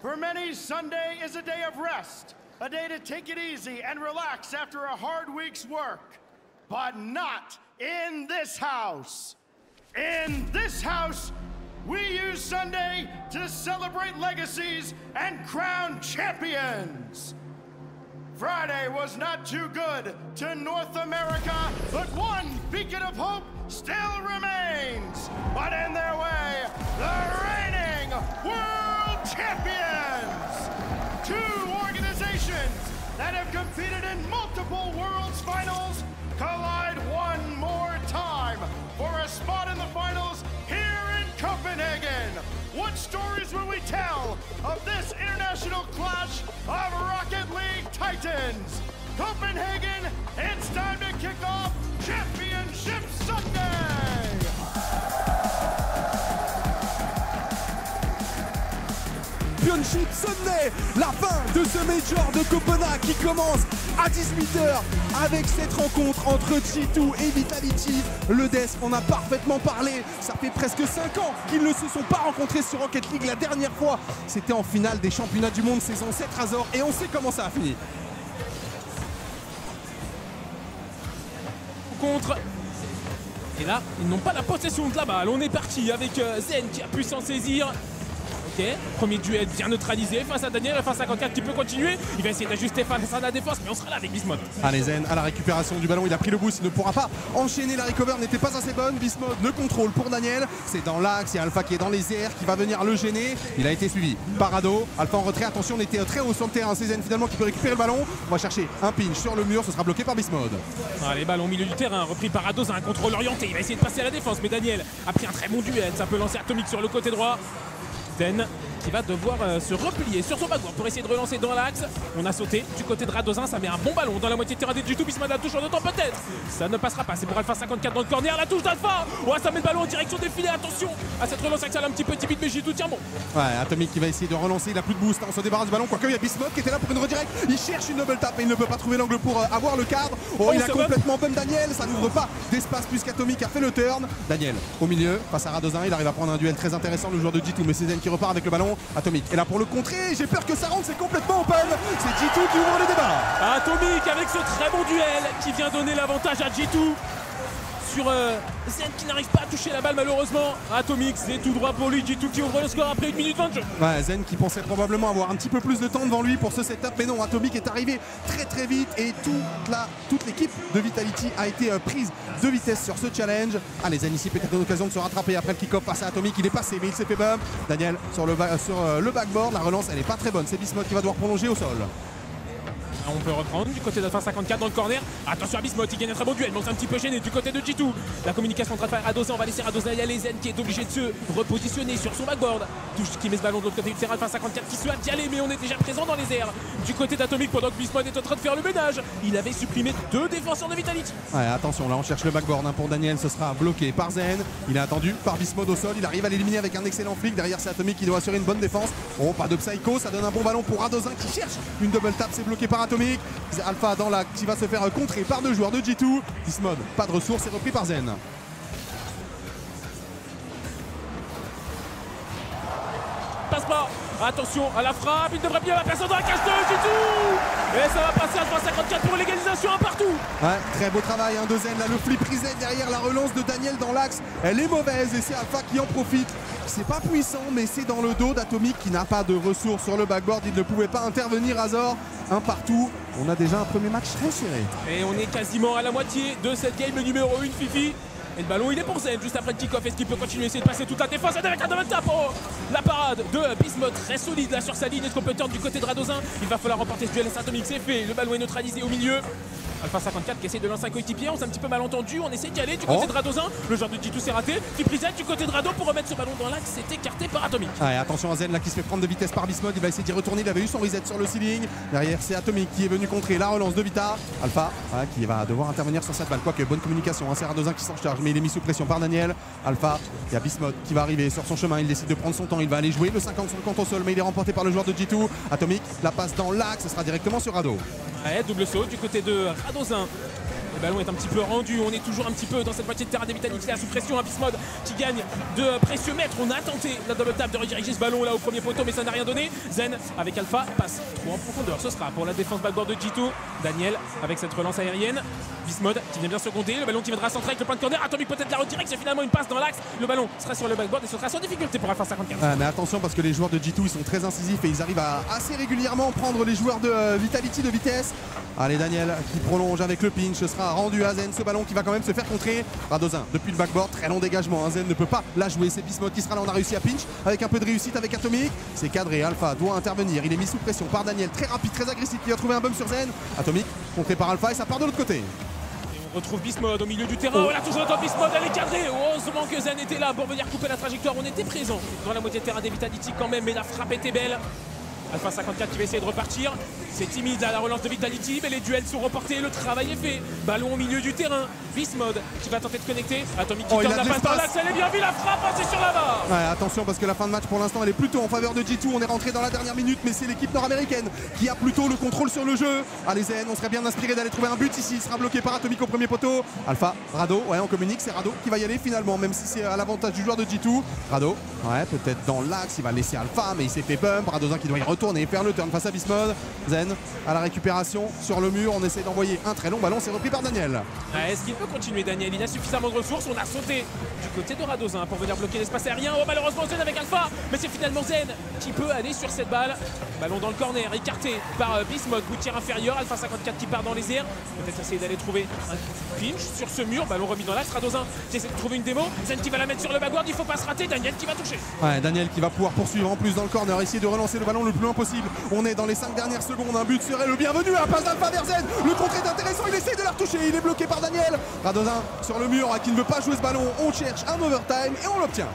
For many, Sunday is a day of rest, a day to take it easy and relax after a hard week's work. But not in this house. In this house, we use Sunday to celebrate legacies and crown champions. Friday was not too good to North America, but one beacon of hope still remains. But in their way, the reigning world champions. Two organizations that have competed in multiple Worlds finals collide one more time for a spot in the finals here in Copenhagen. What stories will we tell of this international clash of Rocket League titans? Copenhagen, it's time to kick off Championship Sunday! Championship Sunday, la fin de ce Major de Copenhague qui commence à 18h avec cette rencontre entre G2 et Vitality. Le Death, on a parfaitement parlé, ça fait presque 5 ans qu'ils ne se sont pas rencontrés sur Rocket League. La dernière fois, c'était en finale des championnats du monde saison 7 Razor et on sait comment ça a fini. Contre. Et là, ils n'ont pas la possession de la balle. On est parti avec Zen qui a pu s'en saisir. Ok, premier duel bien neutralisé face à Daniel, face à 54 qui peut continuer. Il va essayer d'ajuster face à la défense, mais on sera là avec Bismode. Allez Zen, à la récupération du ballon, il a pris le boost, il ne pourra pas enchaîner. La recover n'était pas assez bonne. Bismode, le contrôle pour Daniel. C'est dans l'axe, il y a Alpha qui est dans les airs, qui va venir le gêner. Il a été suivi par Rado. Alpha en retrait, attention, on était très haut sur le terrain. C'est Zen finalement qui peut récupérer le ballon. On va chercher un pinch sur le mur, ce sera bloqué par Bismode. Allez, ballon au milieu du terrain, repris par Rado, c'est un contrôle orienté. Il va essayer de passer à la défense, mais Daniel a pris un très bon duel. Ça peut lancer Atomic sur le côté droit. Qui va devoir se replier sur son backboard pour essayer de relancer dans l'axe. On a sauté du côté de Radosin, ça met un bon ballon dans la moitié de terrain des G2. Bismode la touche en autant peut-être. Ça ne passera pas, c'est pour Alpha54 dans le corner, la touche d'Alpha. Ouais, ça met le ballon en direction des filets, attention à cette relance axiale un petit peu timide, mais G2 tient bon. Ouais, Atomic qui va essayer de relancer, il a plus de boost, on se débarrasse du ballon, quoique il y a Bismode qui était là pour une redirect. Il cherche une double tap et il ne peut pas trouver l'angle pour avoir le cadre. Oh, il a complètement bum Daniel, ça n'ouvre pas d'espace puisqu'Atomic a fait le turn. Daniel au milieu, face à Radosin, il arrive à prendre un duel très intéressant, le joueur de G2, mais c'est Zen qui repart avec le ballon. Atomic est là pour le contrer, j'ai peur que ça rentre, c'est complètement open. C'est G2 qui ouvre le débat. Atomic avec ce très bon duel qui vient donner l'avantage à G2 sur Zen qui n'arrive pas à toucher la balle malheureusement. Atomic, c'est tout droit pour lui, G2 qui ouvre le score après 1 minute 20 de jeu. Ouais, Zen qui pensait probablement avoir un petit peu plus de temps devant lui pour ce setup, mais non, Atomic est arrivé très vite et toute l'équipe de Vitality a été prise de vitesse sur ce challenge. Allez, Zen ici peut-être une occasion de se rattraper après le kick-off face à Atomic, il est passé mais il s'est fait bump. Daniel sur le backboard, la relance elle est pas très bonne, c'est Bismode qui va devoir prolonger au sol. On peut reprendre du côté d'Alpha 54 dans le corner. Attention à Bismode, il gagne un très bon duel, donc c'est un petit peu gêné du côté de G2. La communication entre Alpha et Radosin, on va laisser Radosin, il y a les Zen qui est obligé de se repositionner sur son backboard. Touche qui met ce ballon de l'autre côté du terrain, Alpha 54 qui se hâte d'y aller, mais on est déjà présent dans les airs. Du côté d'Atomic, pendant que Bismode est en train de faire le ménage, il avait supprimé 2 défenseurs de Vitality. Ouais, attention, là on cherche le backboard hein, pour Daniel, ce sera bloqué par Zen. Il est attendu par Bismode au sol, il arrive à l'éliminer avec un excellent flic. Derrière c'est Atomic qui doit assurer une bonne défense. Oh, pas de psycho, ça donne un bon ballon pour Radosin qui cherche une double tap, c'est bloqué par Atomic. Alpha dans la qui va se faire contrer par 2 joueurs de G2. Bismode, pas de ressources, c'est repris par Zen. Passe pas, attention à la frappe, il devrait bien la personne dans la cage de G2. Et ça va passer à 3,54 pour l'égalisation un partout. Ouais, très beau travail hein, de Zen, là le flip reset derrière la relance de Daniel dans l'axe. Elle est mauvaise et c'est Alpha qui en profite. C'est pas puissant mais c'est dans le dos d'Atomic qui n'a pas de ressources sur le backboard. Il ne pouvait pas intervenir, Razor. Un partout, on a déjà un premier match très serré. Et on est quasiment à la moitié de cette game numéro 1, Fifi. Et le ballon il est pour Zen juste après le kick-off. Est-ce qu'il peut continuer à essayer de passer toute la défense avec un double tap? Oh, la parade de Bismode très solide là sur sa ligne. Est-ce qu'on peut turn du côté de Radosin? Il va falloir remporter ce duel à Atomic, c'est fait. Le ballon est neutralisé au milieu. Alpha 54 qui essaie de lancer un coéquipier, on s'est un petit peu mal entendu, on essaie d'y aller du côté de Radosin, le genre de G2 s'est raté, qui prisette du côté de Rado pour remettre ce ballon dans l'axe, c'est écarté par Atomic. Ouais, attention à Zen là qui se fait prendre de vitesse par Bismode, il va essayer d'y retourner, il avait eu son reset sur le ceiling. Derrière c'est Atomic qui est venu contrer la relance de Vita. Alpha qui va devoir intervenir sur cette balle, quoique bonne communication, hein, c'est Radosin qui s'en charge mais il est mis sous pression par Daniel. Alpha, il y a Bismode qui va arriver sur son chemin, il décide de prendre son temps, il va aller jouer le 50 sur le compte au sol mais il est remporté par le joueur de G2. Atomic la passe dans l'axe, ce sera directement sur Rado. Ouais, double saut du côté de Radosin. Le ballon est un petit peu rendu, on est toujours un petit peu dans cette moitié de terrain des Vitality là sous pression, un Bismode qui gagne de précieux mètres. On a tenté la double tap de rediriger ce ballon là au premier poteau mais ça n'a rien donné. Zen avec Alpha passe trop en profondeur, ce sera pour la défense backboard de G2. Daniel avec cette relance aérienne, Bismode qui vient bien seconder, le ballon qui viendra centrer avec le point de corner, Atomic peut-être la redirect, c'est finalement une passe dans l'axe, le ballon sera sur le backboard et ce sera sans difficulté pour Alpha 54. Mais attention parce que les joueurs de G2 ils sont très incisifs et ils arrivent à assez régulièrement prendre les joueurs de Vitality de vitesse. Allez Daniel qui prolonge avec le pinch, ce sera rendu à Zen, ce ballon qui va quand même se faire contrer. Radosin depuis le backboard, très long dégagement, hein. Zen ne peut pas la jouer, c'est Bismode qui sera là, on a réussi à pinch avec un peu de réussite avec Atomic. C'est cadré, Alpha doit intervenir, il est mis sous pression par Daniel, très rapide, très agressif, qui a trouvé un bum sur Zen. Atomic contré par Alpha et ça part de l'autre côté. Retrouve Bismode au milieu du terrain, voilà toujours encore Bismode, elle est cadrée, heureusement que Zen était là pour venir couper la trajectoire, on était présent dans la moitié de terrain des Vitality quand même, mais la frappe était belle. Alpha 54 qui va essayer de repartir, c'est timide à la relance de Vitality, mais les duels sont reportés, le travail est fait, ballon au milieu du terrain, Bismode qui va tenter de connecter, Atomic qui tente la passe par l'axe, elle est bien vue, la frappe, c'est sur la barre. Ouais, attention parce que la fin de match pour l'instant elle est plutôt en faveur de G2, on est rentré dans la dernière minute mais c'est l'équipe nord-américaine qui a plutôt le contrôle sur le jeu. Allez Zen, on serait bien inspiré d'aller trouver un but ici, il sera bloqué par Atomic au premier poteau. Alpha, Rado, ouais on communique, c'est Rado qui va y aller finalement, même si c'est à l'avantage du joueur de G2. Rado, ouais peut-être dans l'axe, il va laisser Alpha mais il s'est fait bump, Radosin qui doit y retourner et faire le turn face à Bismode. Zen à la récupération sur le mur, on essaie d'envoyer un très long ballon, c'est repris par Daniel. Est-ce qu'il peut continuer Daniel? Il a suffisamment de ressources, on a sauté du côté de Radosin pour venir bloquer l'espace aérien. Oh malheureusement Zen avec Alpha, mais c'est finalement Zen qui peut aller sur cette balle. Ballon dans le corner, écarté par Bismode, gouttière inférieure, Alpha 54 qui part dans les airs. Peut-être essayer d'aller trouver un pinch sur ce mur, ballon remis dans l'axe, Radosin qui essaie de trouver une démo, Zen qui va la mettre sur le backboard, il faut pas se rater, Daniel qui va toucher. Ouais, Daniel qui va pouvoir poursuivre en plus dans le corner, essayer de relancer le ballon le plus loin possible. On est dans les 5 dernières secondes, un but serait le bienvenu, un passe d'Alpha vers Zen, le contre est intéressant, il essaie de la retoucher, il est bloqué par Daniel. Radosin sur le mur, qui ne veut pas jouer ce ballon, on cherche un overtime et on l'obtient.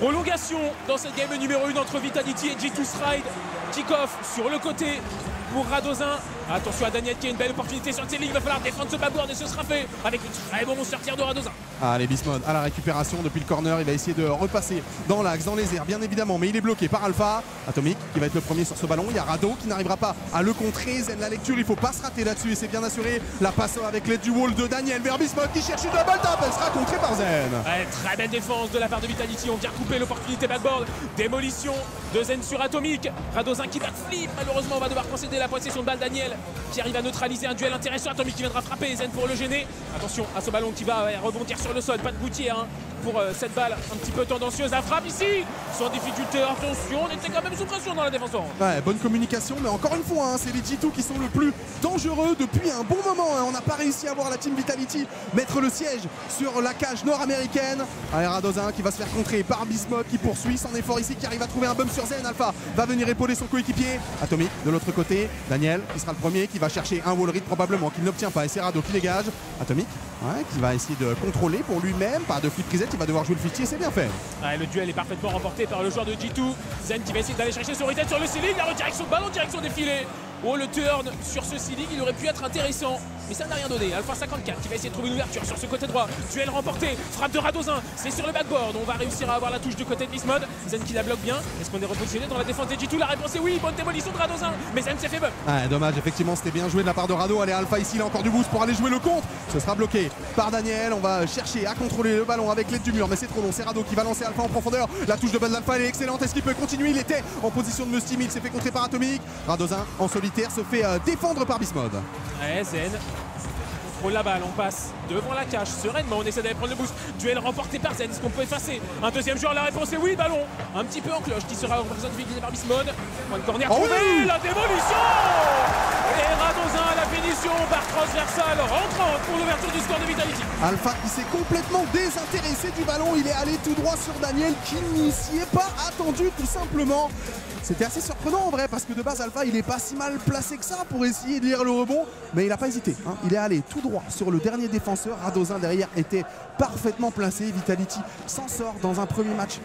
Prolongation dans cette game numéro 1 entre Vitality et G2's Ride. Kick-off sur le côté pour Radosin. Attention à Daniel qui a une belle opportunité sur le télé, il va falloir défendre ce backboard et ce sera fait avec une très bon sortir de Radosin. Allez Bismode à la récupération depuis le corner, il va essayer de repasser dans l'axe, dans les airs bien évidemment, mais il est bloqué par Alpha. Atomic qui va être le premier sur ce ballon, il y a Rado qui n'arrivera pas à le contrer, Zen la lecture, il faut pas se rater là-dessus et c'est bien assuré. La passe avec l'aide du wall de Daniel vers Bismode qui cherche une double tap, elle sera contrée par Zen. Ouais, très belle défense de la part de Vitality, on vient couper l'opportunité backboard, démolition de Zen sur Atomic. Radosin qui va flip, malheureusement on va devoir concéder la possession de balle. Daniel qui arrive à neutraliser un duel intéressant, Atomic qui viendra frapper Zen pour le gêner. Attention à ce ballon qui va rebondir sur le sol, pas de gouttière hein, pour cette balle un petit peu tendancieuse. La frappe ici, sans difficulté, attention, on était quand même sous pression dans la défense. Ouais, bonne communication, mais encore une fois, hein, c'est les G2 qui sont le plus dangereux depuis un bon moment. Hein. On n'a pas réussi à voir la team Vitality mettre le siège sur la cage nord-américaine. Allez, Radosin qui va se faire contrer par Bismode qui poursuit son effort ici, qui arrive à trouver un bum sur Zen. Alpha va venir épauler son coéquipier. Atomic de l'autre côté, Daniel qui sera le premier, qui va chercher un wall read probablement, qu'il n'obtient pas. Et c'est Rado qui dégage. Atomic ouais, qui va essayer de contrôler pour lui-même, pas de flip reset, il va devoir jouer le fichier, c'est bien fait. Ouais, le duel est parfaitement remporté par le joueur de G2. Zen qui va essayer d'aller chercher son reset sur le ceiling, la redirection, ballon direction des filets. Oh le turn sur ce ceiling, il aurait pu être intéressant, mais ça n'a rien donné. Alpha 54 qui va essayer de trouver une ouverture sur ce côté droit, duel remporté, frappe de Radosin, c'est sur le backboard, on va réussir à avoir la touche du côté de Bismode. Zen qui la bloque bien, est-ce qu'on est repositionné dans la défense des G2? La réponse est oui, bonne démolition de Radosin, mais Zen s'est fait bump. Ouais, dommage, effectivement c'était bien joué de la part de Rado. Allez Alpha ici, il a encore du boost pour aller jouer le contre, ce sera bloqué par Daniel, on va chercher à contrôler le ballon avec l'aide du mur, mais c'est trop long, c'est Rado qui va lancer Alpha en profondeur, la touche de balle d'Alpha elle est excellente, est-ce qu'il peut continuer? Il était en position de Musty, il s'est fait contrer par Atomic. Radosin en solitaire se fait défendre par Bismode. Ouais, Zen contrôle la balle, on passe devant la cage sereinement, on essaie d'aller prendre le boost, duel remporté par Zen, est-ce qu'on peut effacer un deuxième joueur? La réponse est oui, ballon un petit peu en cloche qui sera représenté par Bismode. Point de corner, trouvé, oui la démolition et Radosin à la finition par transversale rentrante pour l'ouverture du score de Vitality. Alpha qui s'est complètement désintéressé du ballon, il est allé tout droit sur Daniel qui n'y s'y est pas attendu tout simplement. C'était assez surprenant en vrai parce que de base Alpha il est pas si mal placé que ça pour essayer de lire le rebond, mais il n'a pas hésité. Hein. Il est allé tout droit sur le dernier défenseur, Radosin derrière était parfaitement placé, Vitality s'en sort dans un premier match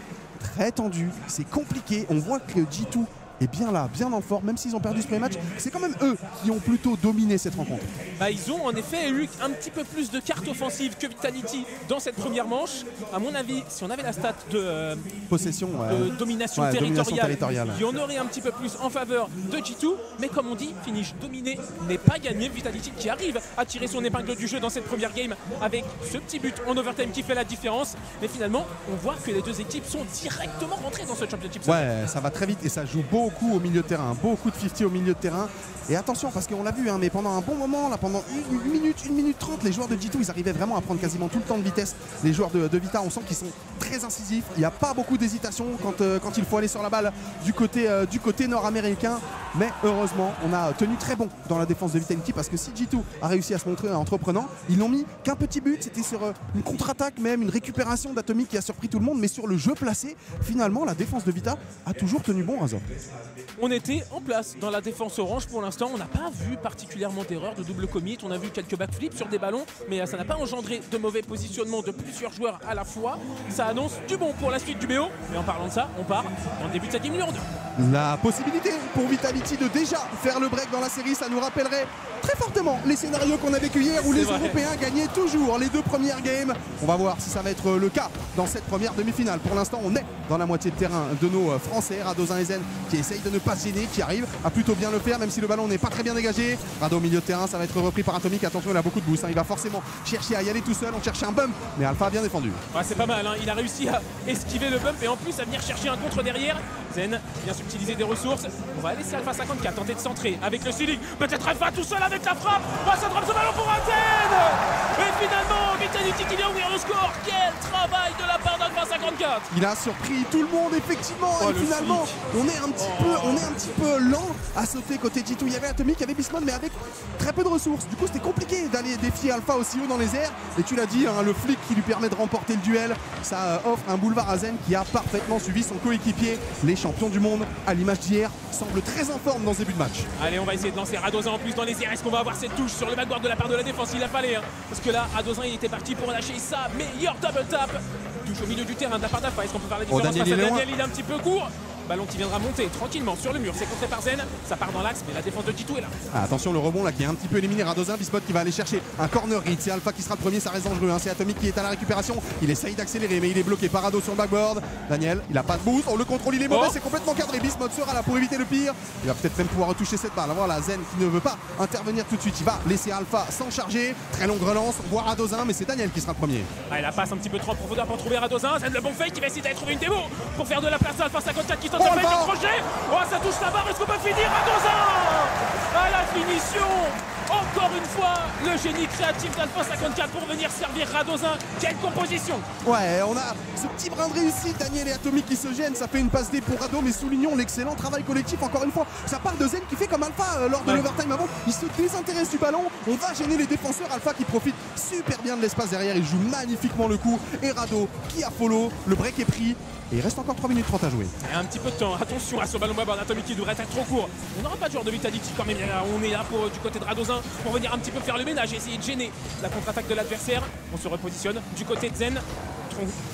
très tendu, c'est compliqué, on voit que G2 et bien là, bien en forme, même s'ils ont perdu ce premier match, c'est quand même eux qui ont plutôt dominé cette rencontre. bah, ils ont en effet eu un petit peu plus de cartes offensives que Vitality dans cette première manche. À mon avis, si on avait la stat de possession, de domination, territoriale, il y en aurait un petit peu plus en faveur de G2. Mais comme on dit, finish dominé n'est pas gagné. Vitality qui arrive à tirer son épingle du jeu dans cette première game avec ce petit but en overtime qui fait la différence. Mais finalement, on voit que les deux équipes sont directement rentrées dans ce championship. Ouais, ça va très vite et ça joue beaucoup au milieu de terrain. Beaucoup de 50 au milieu de terrain. Et attention, parce qu'on l'a vu, hein, mais pendant un bon moment, là, pendant 1 minute 30, les joueurs de G2, ils arrivaient vraiment à prendre quasiment tout le temps de vitesse. Les joueurs de Vita, on sent qu'ils sont très incisifs. Il n'y a pas beaucoup d'hésitation quand il faut aller sur la balle du côté nord-américain. Mais heureusement, on a tenu très bon dans la défense de Vitality, parce que si G2 a réussi à se montrer entreprenant, ils n'ont mis qu'un petit but. C'était sur une contre-attaque, même une récupération d'Atomic qui a surpris tout le monde. Mais sur le jeu placé, finalement, la défense de Vita a toujours tenu bon, Razor. On était en place dans la défense orange pour l'instant. On n'a pas vu particulièrement d'erreurs de double commit. On a vu quelques backflips sur des ballons, mais ça n'a pas engendré de mauvais positionnement de plusieurs joueurs à la fois. Ça annonce du bon pour la suite du BO. Mais en parlant de ça, on part dans le début de cette game numéro 2. La possibilité pour Vitality de déjà faire le break dans la série, ça nous rappellerait très fortement les scénarios qu'on a vécu hier, où les Européens gagnaient toujours les deux premières games. On va voir si ça va être le cas dans cette première demi-finale. Pour l'instant, on est dans la moitié de terrain de nos Français. Radosin et Zen qui essayent de ne pas se gêner, qui arrivent à plutôt bien le faire, même si le ballon n'est pas très bien dégagé. Rado au milieu de terrain, ça va être repris par Atomic. Attention, il a beaucoup de boost, hein. Il va forcément chercher à y aller tout seul. On cherche un bump, mais Alpha a bien défendu. Ouais, c'est pas mal, hein. Il a réussi à esquiver le bump et en plus à venir chercher un contre derrière. Zen vient subtiliser des ressources. On va laisser Alpha54 tenter de centrer avec le ceiling. Peut-être Alpha tout seul avec la frappe. Oh, ça drop ce ballon pour Zen. Et finalement, Vitality qui vient ouvrir le score. Quel travail de la part d'Alpha54. Il a surpris tout le monde, effectivement. Oh, et finalement, on est, un petit peu lent à sauter côté G2. Il y avait Atomic, il y avait Bismode, mais avec très peu de ressources. Du coup, c'était compliqué d'aller défier Alpha aussi haut dans les airs. Et tu l'as dit, hein, le flic qui lui permet de remporter le duel, ça offre un boulevard à Zen qui a parfaitement suivi son coéquipier. Les champions du monde, à l'image d'hier, semblent très en forme dans ce début de match. Allez, on va essayer de lancer Radosin en plus dans les airs. Est-ce qu'on va avoir cette touche sur le backboard de la part de la défense? Il a fallu, hein, parce que là, Radosin, il était parti pour lâcher sa meilleure double tap. Touche au milieu du terrain de la part d'Alpha. Est-ce qu'on peut faire la différence face à Daniel? Il est un petit peu court. Ballon qui viendra monter tranquillement sur le mur, c'est contré par Zen, ça part dans l'axe, mais la défense de G2 est là. Ah, attention, le rebond là qui est un petit peu éliminé. Radosin, Bismode qui va aller chercher un corner hit, c'est Alpha qui sera le premier, ça reste dangereux, hein. C'est Atomic qui est à la récupération, il essaye d'accélérer mais il est bloqué par Rado sur le backboard. Daniel, il a pas de boost, on le contrôle, il est mauvais, c'est complètement cadré. Bismode sera là pour éviter le pire, il va peut-être même pouvoir retoucher cette balle. Voilà, Zen qui ne veut pas intervenir tout de suite, il va laisser Alpha s'en charger. Très longue relance, on voit Radosin, mais c'est Daniel qui sera le premier. Ah, il la passe un petit peu trop en profondeur pour trouver Radosin. Zen, le bon fake, qui va essayer d'aller trouver une démo pour faire de la place à Alpha54 qui oh, ça touche la barre, est-ce qu'on peut finir Radosin à la finition? Encore une fois, le génie créatif d'Alpha54 pour venir servir Radosin. Quelle composition! Ouais, on a ce petit brin de réussite. Daniel et Atomic qui se gênent, ça fait une passe D pour Rado, mais soulignons l'excellent travail collectif encore une fois. Ça part de Zen qui fait comme Alpha lors de l'overtime avant. Il se désintéresse du ballon, on va gêner les défenseurs. Alpha qui profite super bien de l'espace derrière, il joue magnifiquement le coup. Et Rado qui a follow, le break est pris. Et il reste encore 3 minutes 30 à jouer. Et un petit peu de temps, attention à ce ballon bas d'Atomic qui devrait être trop court. On n'aura pas de joueur de Vitality quand même, on est là pour du côté de Radosin pour venir un petit peu faire le ménage et essayer de gêner la contre-attaque de l'adversaire. On se repositionne du côté de Zen.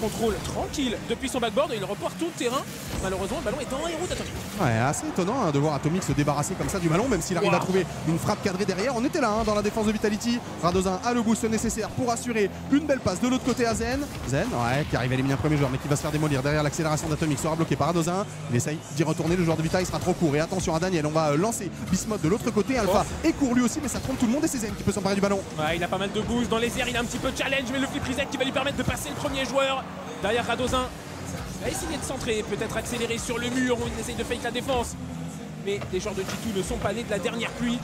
Contrôle tranquille depuis son backboard et il repart tout le terrain. Malheureusement, le ballon est dans les roues d'Atomic. Ouais, assez étonnant, hein, de voir Atomic se débarrasser comme ça du ballon, même s'il arrive à trouver une frappe cadrée derrière. On était là, hein, dans la défense de Vitality. Radosin a le boost nécessaire pour assurer une belle passe de l'autre côté à Zen. Zen, ouais, qui arrive à éliminer un premier joueur mais qui va se faire démolir derrière. L'accélération d'Atomic sera bloquée par Radosin. Il essaye d'y retourner, le joueur de Vita, il sera trop court. Et attention à Daniel, on va lancer Bismode de l'autre côté. Alpha est court lui aussi, mais ça trompe tout le monde et c'est Zen qui peut s'emparer du ballon. Ouais, il a pas mal de boost dans les airs, il a un petit peu de challenge, mais le flip reset qui va lui permettre de passer le premier joueur. Derrière Radosin, il a essayé de centrer, peut-être accélérer sur le mur, on essaye de fake la défense. Mais les joueurs de G2 ne sont pas nés de la dernière pluie.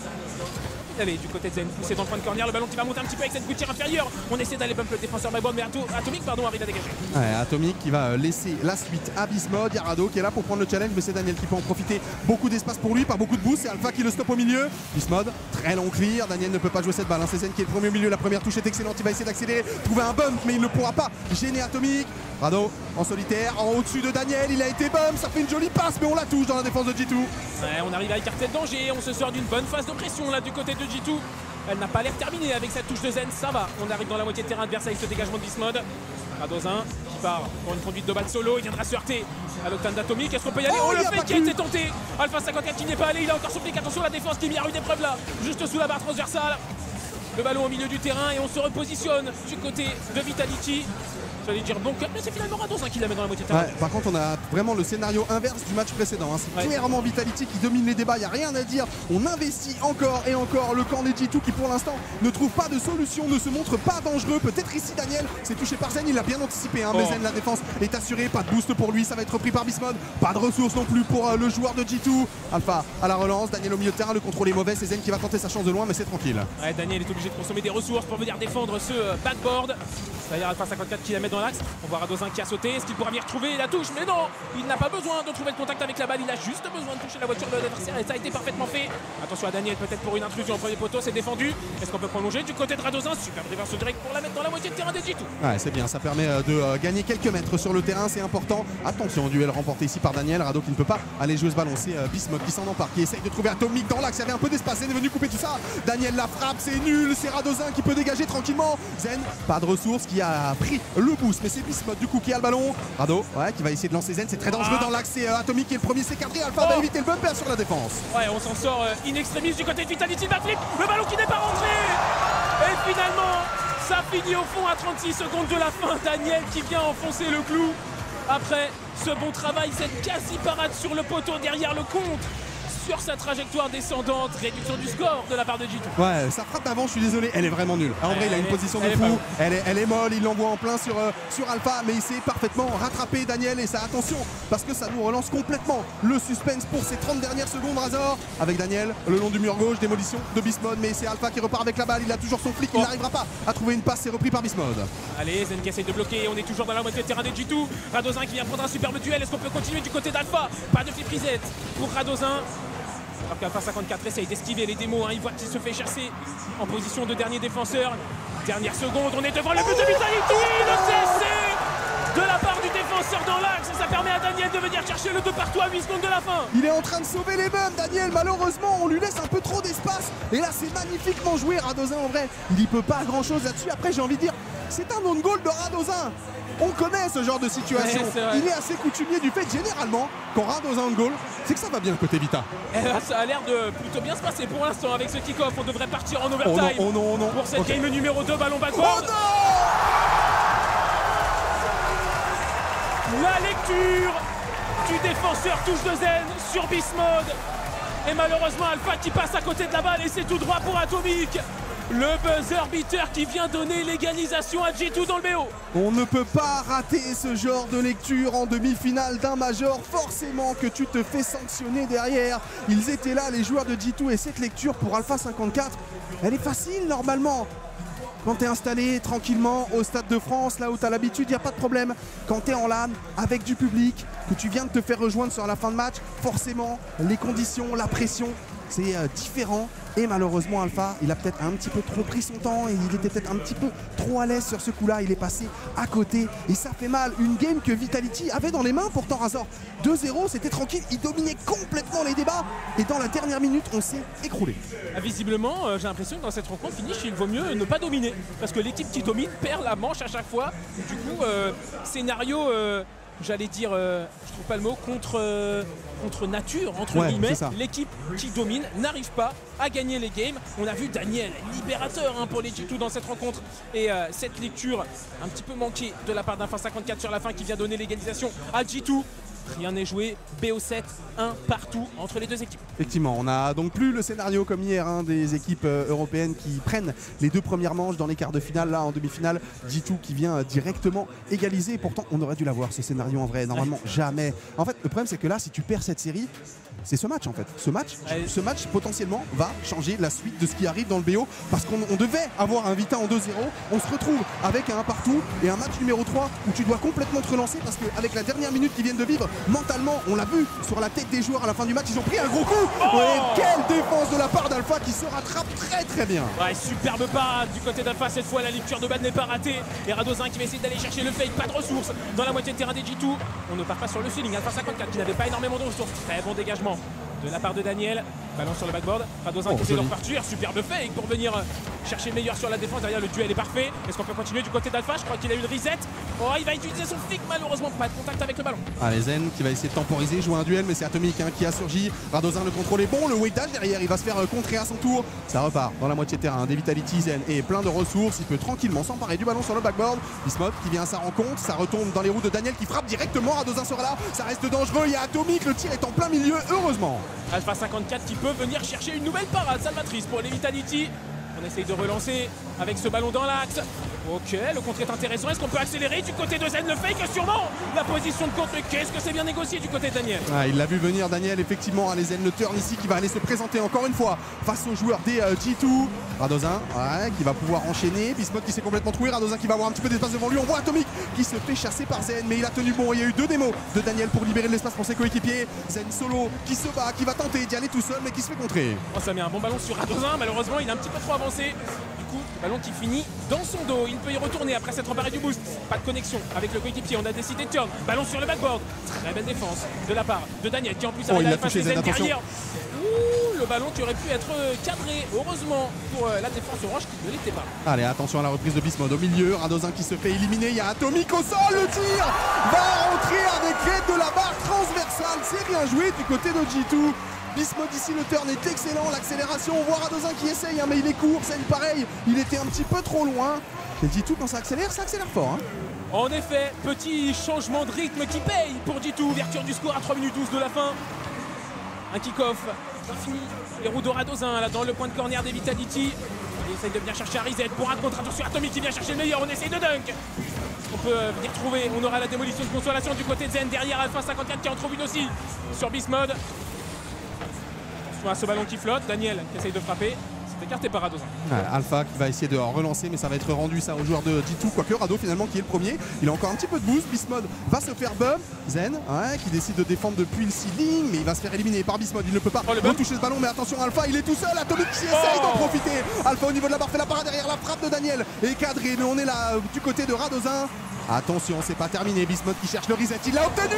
Allez, du côté de Zen, poussé dans le point de corner, le ballon qui va monter un petit peu avec cette gouttière inférieure. On essaie d'aller bump le défenseur backboard, mais Atomic arrive à dégager. Ouais, Atomic qui va laisser la suite à Bismode. Il y a Rado qui est là pour prendre le challenge, mais c'est Daniel qui peut en profiter. Beaucoup d'espace pour lui, par beaucoup de boost. C'est Alpha qui le stoppe au milieu. Bismode, très long clear. Daniel ne peut pas jouer cette balle, hein. C'est Zen qui est le premier au milieu. La première touche est excellente. Il va essayer d'accélérer, trouver un bump, mais il ne pourra pas gêner Atomic. Rado en solitaire, en au-dessus de Daniel. Il a été bump, ça fait une jolie passe, mais on la touche dans la défense de G2. Ouais, on arrive à écarter le danger. On se sort d'une bonne phase de pression là du côté de G2. Elle n'a pas l'air terminée avec cette touche de Zen, ça va. On arrive dans la moitié de terrain adverse avec ce dégagement de Bismode. Radosin qui part pour une conduite de balle solo, il viendra se heurter à l'octane d'Atomic. Est-ce qu'on peut y aller? Oh, le fake qui a été tenté. Alpha54 qui n'est pas allé, il a encore son flic. Attention, la défense qui est mis à rude épreuve là, juste sous la barre transversale. le ballon au milieu du terrain et on se repositionne du côté de Vitality. J'allais dire bon cœur, mais c'est finalement Radosin qui la met dans la moitié de terrain. Ouais, par contre, on a vraiment le scénario inverse du match précédent. Hein. C'est clairement Vitality qui domine les débats, il n'y a rien à dire. On investit encore et encore le camp des G2 qui, pour l'instant, ne trouve pas de solution, ne se montre pas dangereux. Peut-être ici, Daniel s'est touché par Zen, il l'a bien anticipé. Hein, mais Zen, la défense est assurée, pas de boost pour lui, ça va être repris par Bismode. Pas de ressources non plus pour le joueur de G2. Alpha à la relance, Daniel au milieu de terrain, le contrôle est mauvais. C'est Zen qui va tenter sa chance de loin, mais c'est tranquille. Ouais, Daniel est obligé de consommer des ressources pour venir défendre ce backboard. D'ailleurs, Alpha 54 qui la met dans l'axe. On voit Radosin qui a sauté. Est-ce qu'il pourra venir retrouver la touche? Mais non, il n'a pas besoin de trouver le contact avec la balle. Il a juste besoin de toucher la voiture de l'adversaire et ça a été parfaitement fait. Attention à Daniel, peut-être pour une intrusion au premier poteau, c'est défendu. Est-ce qu'on peut prolonger du côté de Radosin? Super reverse direct pour la mettre dans la moitié de terrain des G2. Ouais, c'est bien, ça permet de gagner quelques mètres sur le terrain, c'est important. Attention, duel remporté ici par Daniel. Rado qui ne peut pas aller jouer ce ballon. C'est Bismode qui s'en empare, qui essaye de trouver Atomic dans l'axe. Il y avait un peu d'espace, Zen est venu couper tout ça. Daniel la frappe, c'est nul. C'est Radosin qui peut dégager tranquillement. Zen, pas de ressources, qui a pris le boost, mais c'est Bismode du coup qui a le ballon. Rado, ouais, qui va essayer de lancer Zen, c'est très dangereux dans l'axe. C'est Atomic qui est le premier, c'est cadré. Alpha va éviter le bumper sur la défense. Ouais, on s'en sort in extremis du côté de Vitality. Backflip, le ballon qui n'est pas rentré. Et finalement, ça finit au fond à 36 secondes de la fin. Daniel qui vient enfoncer le clou après ce bon travail, cette quasi-parade sur le poteau derrière le contre. Sur sa trajectoire descendante, réduction du score de la part de G2. Ouais, sa frappe d'avant, je suis désolé, elle est vraiment nulle. En vrai, il a une position de fou, elle est molle, il l'envoie en plein sur Alpha, mais il s'est parfaitement rattrapé Daniel et ça, attention, parce que ça nous relance complètement le suspense pour ces 30 dernières secondes. Razor avec Daniel, le long du mur gauche, démolition de Bismode, mais c'est Alpha qui repart avec la balle, il a toujours son flic, il n'arrivera pas à trouver une passe, c'est repris par Bismode. Allez, Zen qui essaye de bloquer, on est toujours dans la moitié de terrain de G2. Radosin qui vient prendre un superbe duel, est-ce qu'on peut continuer du côté d'Alpha? Pas de flip reset pour Radosin. Alors qu'Alpha 54 essaye d'esquiver les démos, hein. Il voit qu'il se fait chasser en position de dernier défenseur. Dernière seconde, on est devant le but de Vitality, le CC de la part du défenseur dans l'axe. Ça permet à Daniel de venir chercher le 2 partout à 8 secondes de la fin. Il est en train de sauver les bums, Daniel. Malheureusement, on lui laisse un peu trop d'espace. Et là, c'est magnifiquement joué, Radosin. En vrai, il n'y peut pas grand-chose là-dessus. Après, j'ai envie de dire, c'est un own goal de Radosin. On connaît ce genre de situation, il est assez coutumier du fait, généralement, quand Radosin on goal, c'est que ça va bien côté Vita. Ça a l'air de plutôt bien se passer pour l'instant avec ce kick-off, on devrait partir en overtime pour cette game numéro 2, ballon backboard. La lecture du défenseur touche de Zen sur Bismode. Et malheureusement Alpha qui passe à côté de la balle et c'est tout droit pour Atomic. Le buzzer beater qui vient donner l'égalisation à G2 dans le BO. On ne peut pas rater ce genre de lecture en demi-finale d'un major. Forcément que tu te fais sanctionner derrière. Ils étaient là, les joueurs de G2, et cette lecture pour Alpha 54, elle est facile normalement. Quand t'es installé tranquillement au Stade de France, là où t'as l'habitude, il n'y a pas de problème. Quand t'es en LAN, avec du public, que tu viens de te faire rejoindre sur la fin de match, forcément, les conditions, la pression, c'est différent. Et malheureusement Alpha, il a peut-être un petit peu trop pris son temps et il était peut-être un petit peu trop à l'aise sur ce coup là, il est passé à côté et ça fait mal, une game que Vitality avait dans les mains pourtant. Razor 2-0, c'était tranquille, il dominait complètement les débats et dans la dernière minute on s'est écroulé. Visiblement j'ai l'impression que dans cette rencontre finish il vaut mieux ne pas dominer parce que l'équipe qui domine perd la manche à chaque fois. Du coup scénario j'allais dire, je trouve pas le mot, contre nature, entre guillemets, l'équipe qui domine n'arrive pas à gagner les games. On a vu Daniel, libérateur hein, pour les G2 dans cette rencontre. Et cette lecture un petit peu manquée de la part d'Alpha 54 sur la fin qui vient donner l'égalisation à G2. Rien n'est joué, BO7, 1 partout entre les deux équipes. Effectivement, on n'a donc plus le scénario comme hier hein, des équipes européennes qui prennent les 2 premières manches dans les quarts de finale. Là, en demi-finale, G2 qui vient directement égaliser. Pourtant, on aurait dû l'avoir, ce scénario en vrai. Normalement, jamais. En fait, le problème, c'est que là, si tu perds cette série, c'est ce match en fait. Ce match potentiellement va changer la suite de ce qui arrive dans le BO parce qu'on devait avoir un Vita en 2-0. On se retrouve avec un 1 partout et un match numéro 3 où tu dois complètement te relancer parce qu'avec la dernière minute qu'ils viennent de vivre, mentalement, on l'a vu sur la tête des joueurs à la fin du match, ils ont pris un gros coup. Quelle défense de la part d'Alpha qui se rattrape très bien. Ouais, superbe parade du côté d'Alpha cette fois, la lecture de Bad n'est pas ratée. Et Radosin qui va essayer d'aller chercher le fake, pas de ressources dans la moitié de terrain des G2. On ne part pas sur le feeling. Alpha 54 qui n'avait pas énormément de ressources. Très bon dégagement de la part de Daniel. Balance sur le backboard. Radosin qui essaie de repartir. Superbe fake pour venir chercher meilleur sur la défense. Derrière, le duel est parfait. Est-ce qu'on peut continuer du côté d'Alpha? Je crois qu'il a eu une reset. Oh, il va utiliser son flic. Malheureusement, pas de contact avec le ballon. Allez, Zen qui va essayer de temporiser, jouer un duel, mais c'est Atomic hein, qui a surgi. Radosin le contrôle est bon. Le weightage derrière, il va se faire contrer à son tour. Ça repart dans la moitié de terrain. Des Vitality, Zen et plein de ressources. Il peut tranquillement s'emparer du ballon sur le backboard. Bismode qui vient à sa rencontre. Ça retombe dans les roues de Daniel qui frappe directement. Radosin sera là. Ça reste dangereux. Il y a Atomic. Le tir est en plein milieu, heureusement. Alpha54 qui peut venir chercher une nouvelle parade salvatrice pour les Vitality. On essaye de relancer avec ce ballon dans l'axe. Ok, le contre est intéressant. Est-ce qu'on peut accélérer du côté de Zen? Le fake, sûrement. La position de contre, qu'est-ce que c'est bien négocié du côté de Daniel. Ah, il l'a vu venir, Daniel, effectivement. Les Zen, le turn ici qui va aller se présenter encore une fois face aux joueurs des G2. Radosin, ouais, qui va pouvoir enchaîner. Bismode qui s'est complètement troué. Radosin qui va avoir un petit peu d'espace devant lui. On voit Atomic qui se fait chasser par Zen, mais il a tenu bon. Il y a eu deux démos de Daniel pour libérer de l'espace pour ses coéquipiers. Zen solo qui se bat, qui va tenter d'y aller tout seul, mais qui se fait contrer. Oh, ça met un bon ballon sur Radosin. Malheureusement, il a un petit peu trop avancé. Le ballon qui finit dans son dos, il peut y retourner après s'être emparé du boost. Pas de connexion avec le coéquipier, on a décidé de turn. Ballon sur le backboard, très belle défense de la part de Daniel qui en plus arrive à la face des ailes derrière. Ouh, le ballon qui aurait pu être cadré, heureusement pour la défense orange qui ne l'était pas. Allez, attention à la reprise de Bismode au milieu, Radosin qui se fait éliminer, il y a Atomic au sol, le tir va rentrer avec l'aide de la barre transversale, c'est bien joué du côté de G2. Bismode ici, le turn est excellent, l'accélération, on voit Radosin qui essaye, hein, mais il est court, c'est pareil, il était un petit peu trop loin. Et G2, quand ça accélère fort. Hein. En effet, petit changement de rythme qui paye pour G2, ouverture du score à 3 minutes 12 de la fin. Un kick-off, fini, les roues de Radosin, là dans le point de corner des Vitality. Il essaye de venir chercher un reset pour un contre, attention, Atomic qui vient chercher le meilleur, on essaye de dunk. On peut venir trouver, on aura la démolition de consolation du côté de Zen, derrière Alpha54 qui en trouve une aussi sur Bismode. À ce ballon qui flotte, Daniel qui essaye de frapper, c'est écarté par Radosin. Alpha qui va essayer de relancer, mais ça va être rendu ça au joueur de G2, quoique Rado finalement qui est le premier, il a encore un petit peu de boost, Bismode va se faire bump, Zen ouais, qui décide de défendre depuis le ceiling, mais il va se faire éliminer par Bismode, il ne peut pas toucher ce ballon, mais attention Alpha, il est tout seul, Atomic qui essaye d'en profiter, Alpha au niveau de la barre fait la parade derrière, la frappe de Daniel est cadrée, mais on est là du côté de Radosin. Attention, c'est pas terminé, Bismode qui cherche le reset, il l'a obtenu,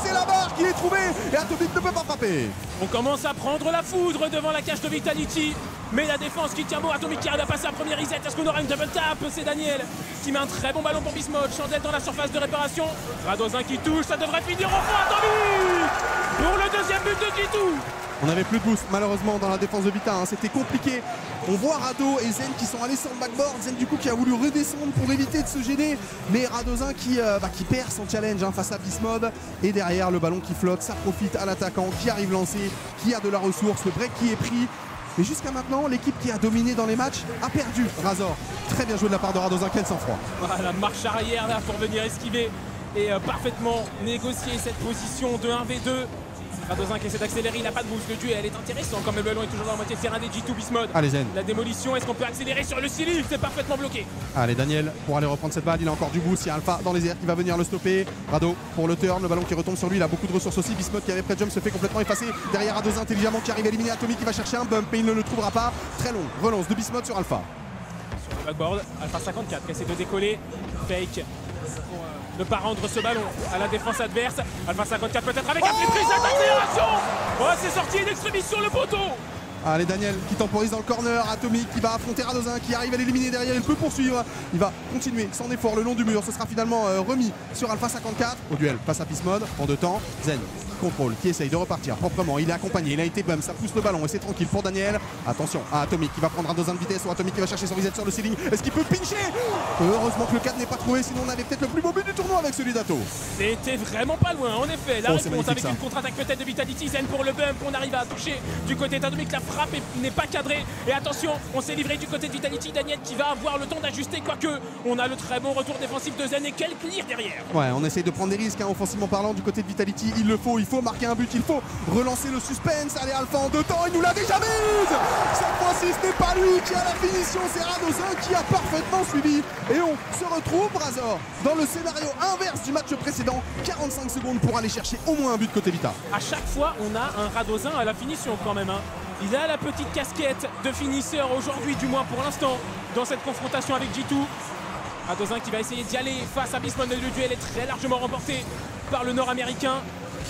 c'est la barre qui est trouvée et Atomic ne peut pas frapper. On commence à prendre la foudre devant la cage de Vitality, mais la défense qui tient bon, Atomic qui arrive à passer un premier reset, est-ce qu'on aura une double tap? C'est Daniel qui met un très bon ballon pour Bismode, chandelle dans la surface de réparation, Radosin qui touche, ça devrait finir au fond, Atomic pour le deuxième but de G2. On n'avait plus de boost malheureusement dans la défense de Vita, hein. C'était compliqué. On voit Rado et Zen qui sont allés sur le backboard, Zen du coup qui a voulu redescendre pour éviter de se gêner, mais Radosin qui perd son challenge hein, face à Bismode, et derrière le ballon qui flotte, ça profite à l'attaquant qui arrive lancé, qui a de la ressource, le break qui est pris. Mais jusqu'à maintenant, l'équipe qui a dominé dans les matchs a perdu. Razor, très bien joué de la part de Radosin, quel sang-froid. Ah, la marche arrière là pour venir esquiver et parfaitement négocier cette position de 1v2. Radosin qui essaie d'accélérer, il n'a pas de boost, le duel est intéressant comme le ballon est toujours dans la moitié de terrain des G2. Bismode, allez Zen, la démolition, est-ce qu'on peut accélérer sur le ceiling? C'est parfaitement bloqué. Allez Daniel pour aller reprendre cette balle, il a encore du boost, il y a Alpha dans les airs qui va venir le stopper. Rado pour le turn, le ballon qui retombe sur lui, il a beaucoup de ressources aussi. Bismode qui avait près de jump se fait complètement effacer, derrière Radosin intelligemment qui arrive à éliminer Atomic qui va chercher un bump mais il ne le trouvera pas. Très long, relance de Bismode sur Alpha. Sur le backboard, Alpha54 qui essaie de décoller, fake. Ne pas rendre ce ballon à la défense adverse. Alpha54 peut-être avec un prise d'accélération. Oh, c'est sorti une extrémiste le poteau. Allez Daniel qui temporise dans le corner, Atomic qui va affronter Radosin qui arrive à l'éliminer derrière, il peut poursuivre, il va continuer son effort le long du mur, ce sera finalement remis sur Alpha54, au duel face à Bismode, en deux temps, Zen qui contrôle, qui essaye de repartir proprement, il est accompagné, il a été bum, ça pousse le ballon et c'est tranquille pour Daniel, attention à Atomic qui va prendre Radosin de vitesse, ou Atomic qui va chercher son reset sur le ceiling, est-ce qu'il peut pincher? Heureusement que le 4 n'est pas trouvé, sinon on avait peut-être le plus beau but du tournoi avec celui d'Ato. C'était vraiment pas loin, en effet, la réponse avec ça. Une contre-attaque peut-être de Vitality, Zen pour le bump, on arrive à toucher du côté d'Atomic, la frappe n'est pas cadrée et attention on s'est livré du côté de Vitality, Daniel qui va avoir le temps d'ajuster, quoique on a le très bon retour défensif de Zen et quel clear derrière. Ouais, on essaye de prendre des risques hein, offensivement parlant du côté de Vitality, il faut marquer un but, il faut relancer le suspense, allez Alpha en deux temps, il nous l'a déjà mise. Cette fois-ci ce n'est pas lui qui a la finition, c'est Radosin qui a parfaitement suivi et on se retrouve Razor dans le scénario inverse du match précédent, 45 secondes pour aller chercher au moins un but côté Vita. À chaque fois on a un Radosin à la finition quand même hein. Il a la petite casquette de finisseur aujourd'hui, du moins pour l'instant, dans cette confrontation avec G2. Radosin qui va essayer d'y aller face à Bismode, le duel est très largement remporté par le Nord-Américain.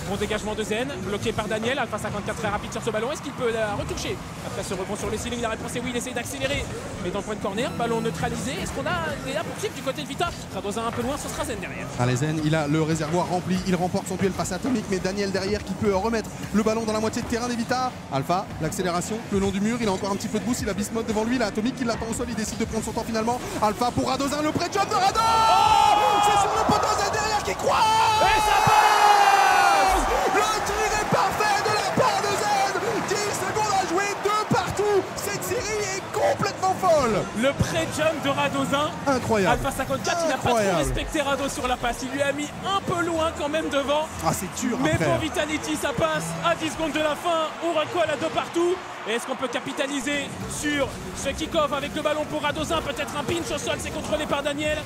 Bon dégagement de Zen, bloqué par Daniel. Alpha54 très rapide sur ce ballon. Est-ce qu'il peut la retoucher? Après ce rebond sur le ceiling, la réponse est oui. Il essaie d'accélérer, mais dans le point de corner, ballon neutralisé. Est-ce qu'on a des impulsifs du côté de Vita? Radosin un peu loin, ce sera Zen derrière. Allez Zen, il a le réservoir rempli. Il remporte son duel face à Atomic, mais Daniel derrière qui peut remettre le ballon dans la moitié de terrain des Vita. Alpha, l'accélération, le long du mur. Il a encore un petit peu de boost. Il a Bismode devant lui. Il a Atomic qui l'attend au sol. Il décide de prendre son temps finalement. Alpha pour Radosin, le pré-jump de Radosin. Oh, c'est sur le poteau Zen derrière qui croit. Et ça passe. Le tir est parfait de la part de Zen. 10 secondes à jouer, 2 partout. Cette série est complètement folle. Le pré-jump de Radosin. Incroyable. Alpha54, il n'a pas trop respecté Rado sur la passe. Il lui a mis un peu loin quand même devant. Ah, c'est dur. Mais après, pour Vitality, ça passe à 10 secondes de la fin. On recolle à 2 partout. Est-ce qu'on peut capitaliser sur ce kick-off avec le ballon pour Radosin? Peut-être un pinch au sol, c'est contrôlé par Daniel.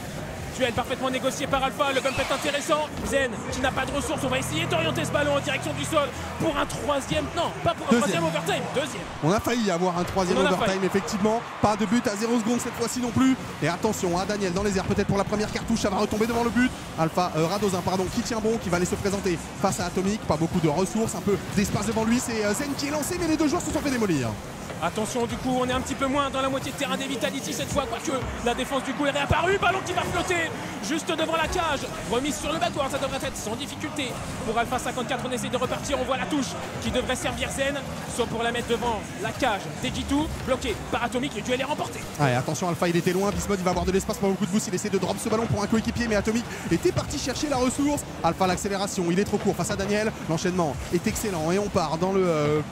Duel parfaitement négocié par Alpha, le bump est intéressant. Zen qui n'a pas de ressources, on va essayer d'orienter ce ballon en direction du sol pour un troisième, non pas pour un troisième overtime, deuxième. On a failli avoir un troisième overtime effectivement, pas de but à 0 secondes cette fois-ci non plus. Et attention à Daniel dans les airs peut-être pour la première cartouche, ça va retomber devant le but. Radosin pardon, qui tient bon, qui va aller se présenter face à Atomic, pas beaucoup de ressources, un peu d'espace devant lui, c'est Zen qui est lancé mais les deux joueurs se sont fait démolir. Attention du coup, on est un petit peu moins dans la moitié de terrain des Vitality cette fois, quoique la défense du coup est réapparue, ballon qui va flotter juste devant la cage, remise sur le backward, ça devrait être sans difficulté. Pour Alpha54, on essaie de repartir, on voit la touche qui devrait servir Zen, sauf pour la mettre devant la cage des G2, bloqué par Atomic, le duel est remporté. Ouais, attention Alpha, il était loin, Bismode il va avoir de l'espace, pas beaucoup de boost, il essaie de drop ce ballon pour un coéquipier, mais Atomic était parti chercher la ressource. Alpha l'accélération, il est trop court face à Daniel, l'enchaînement est excellent et on part dans le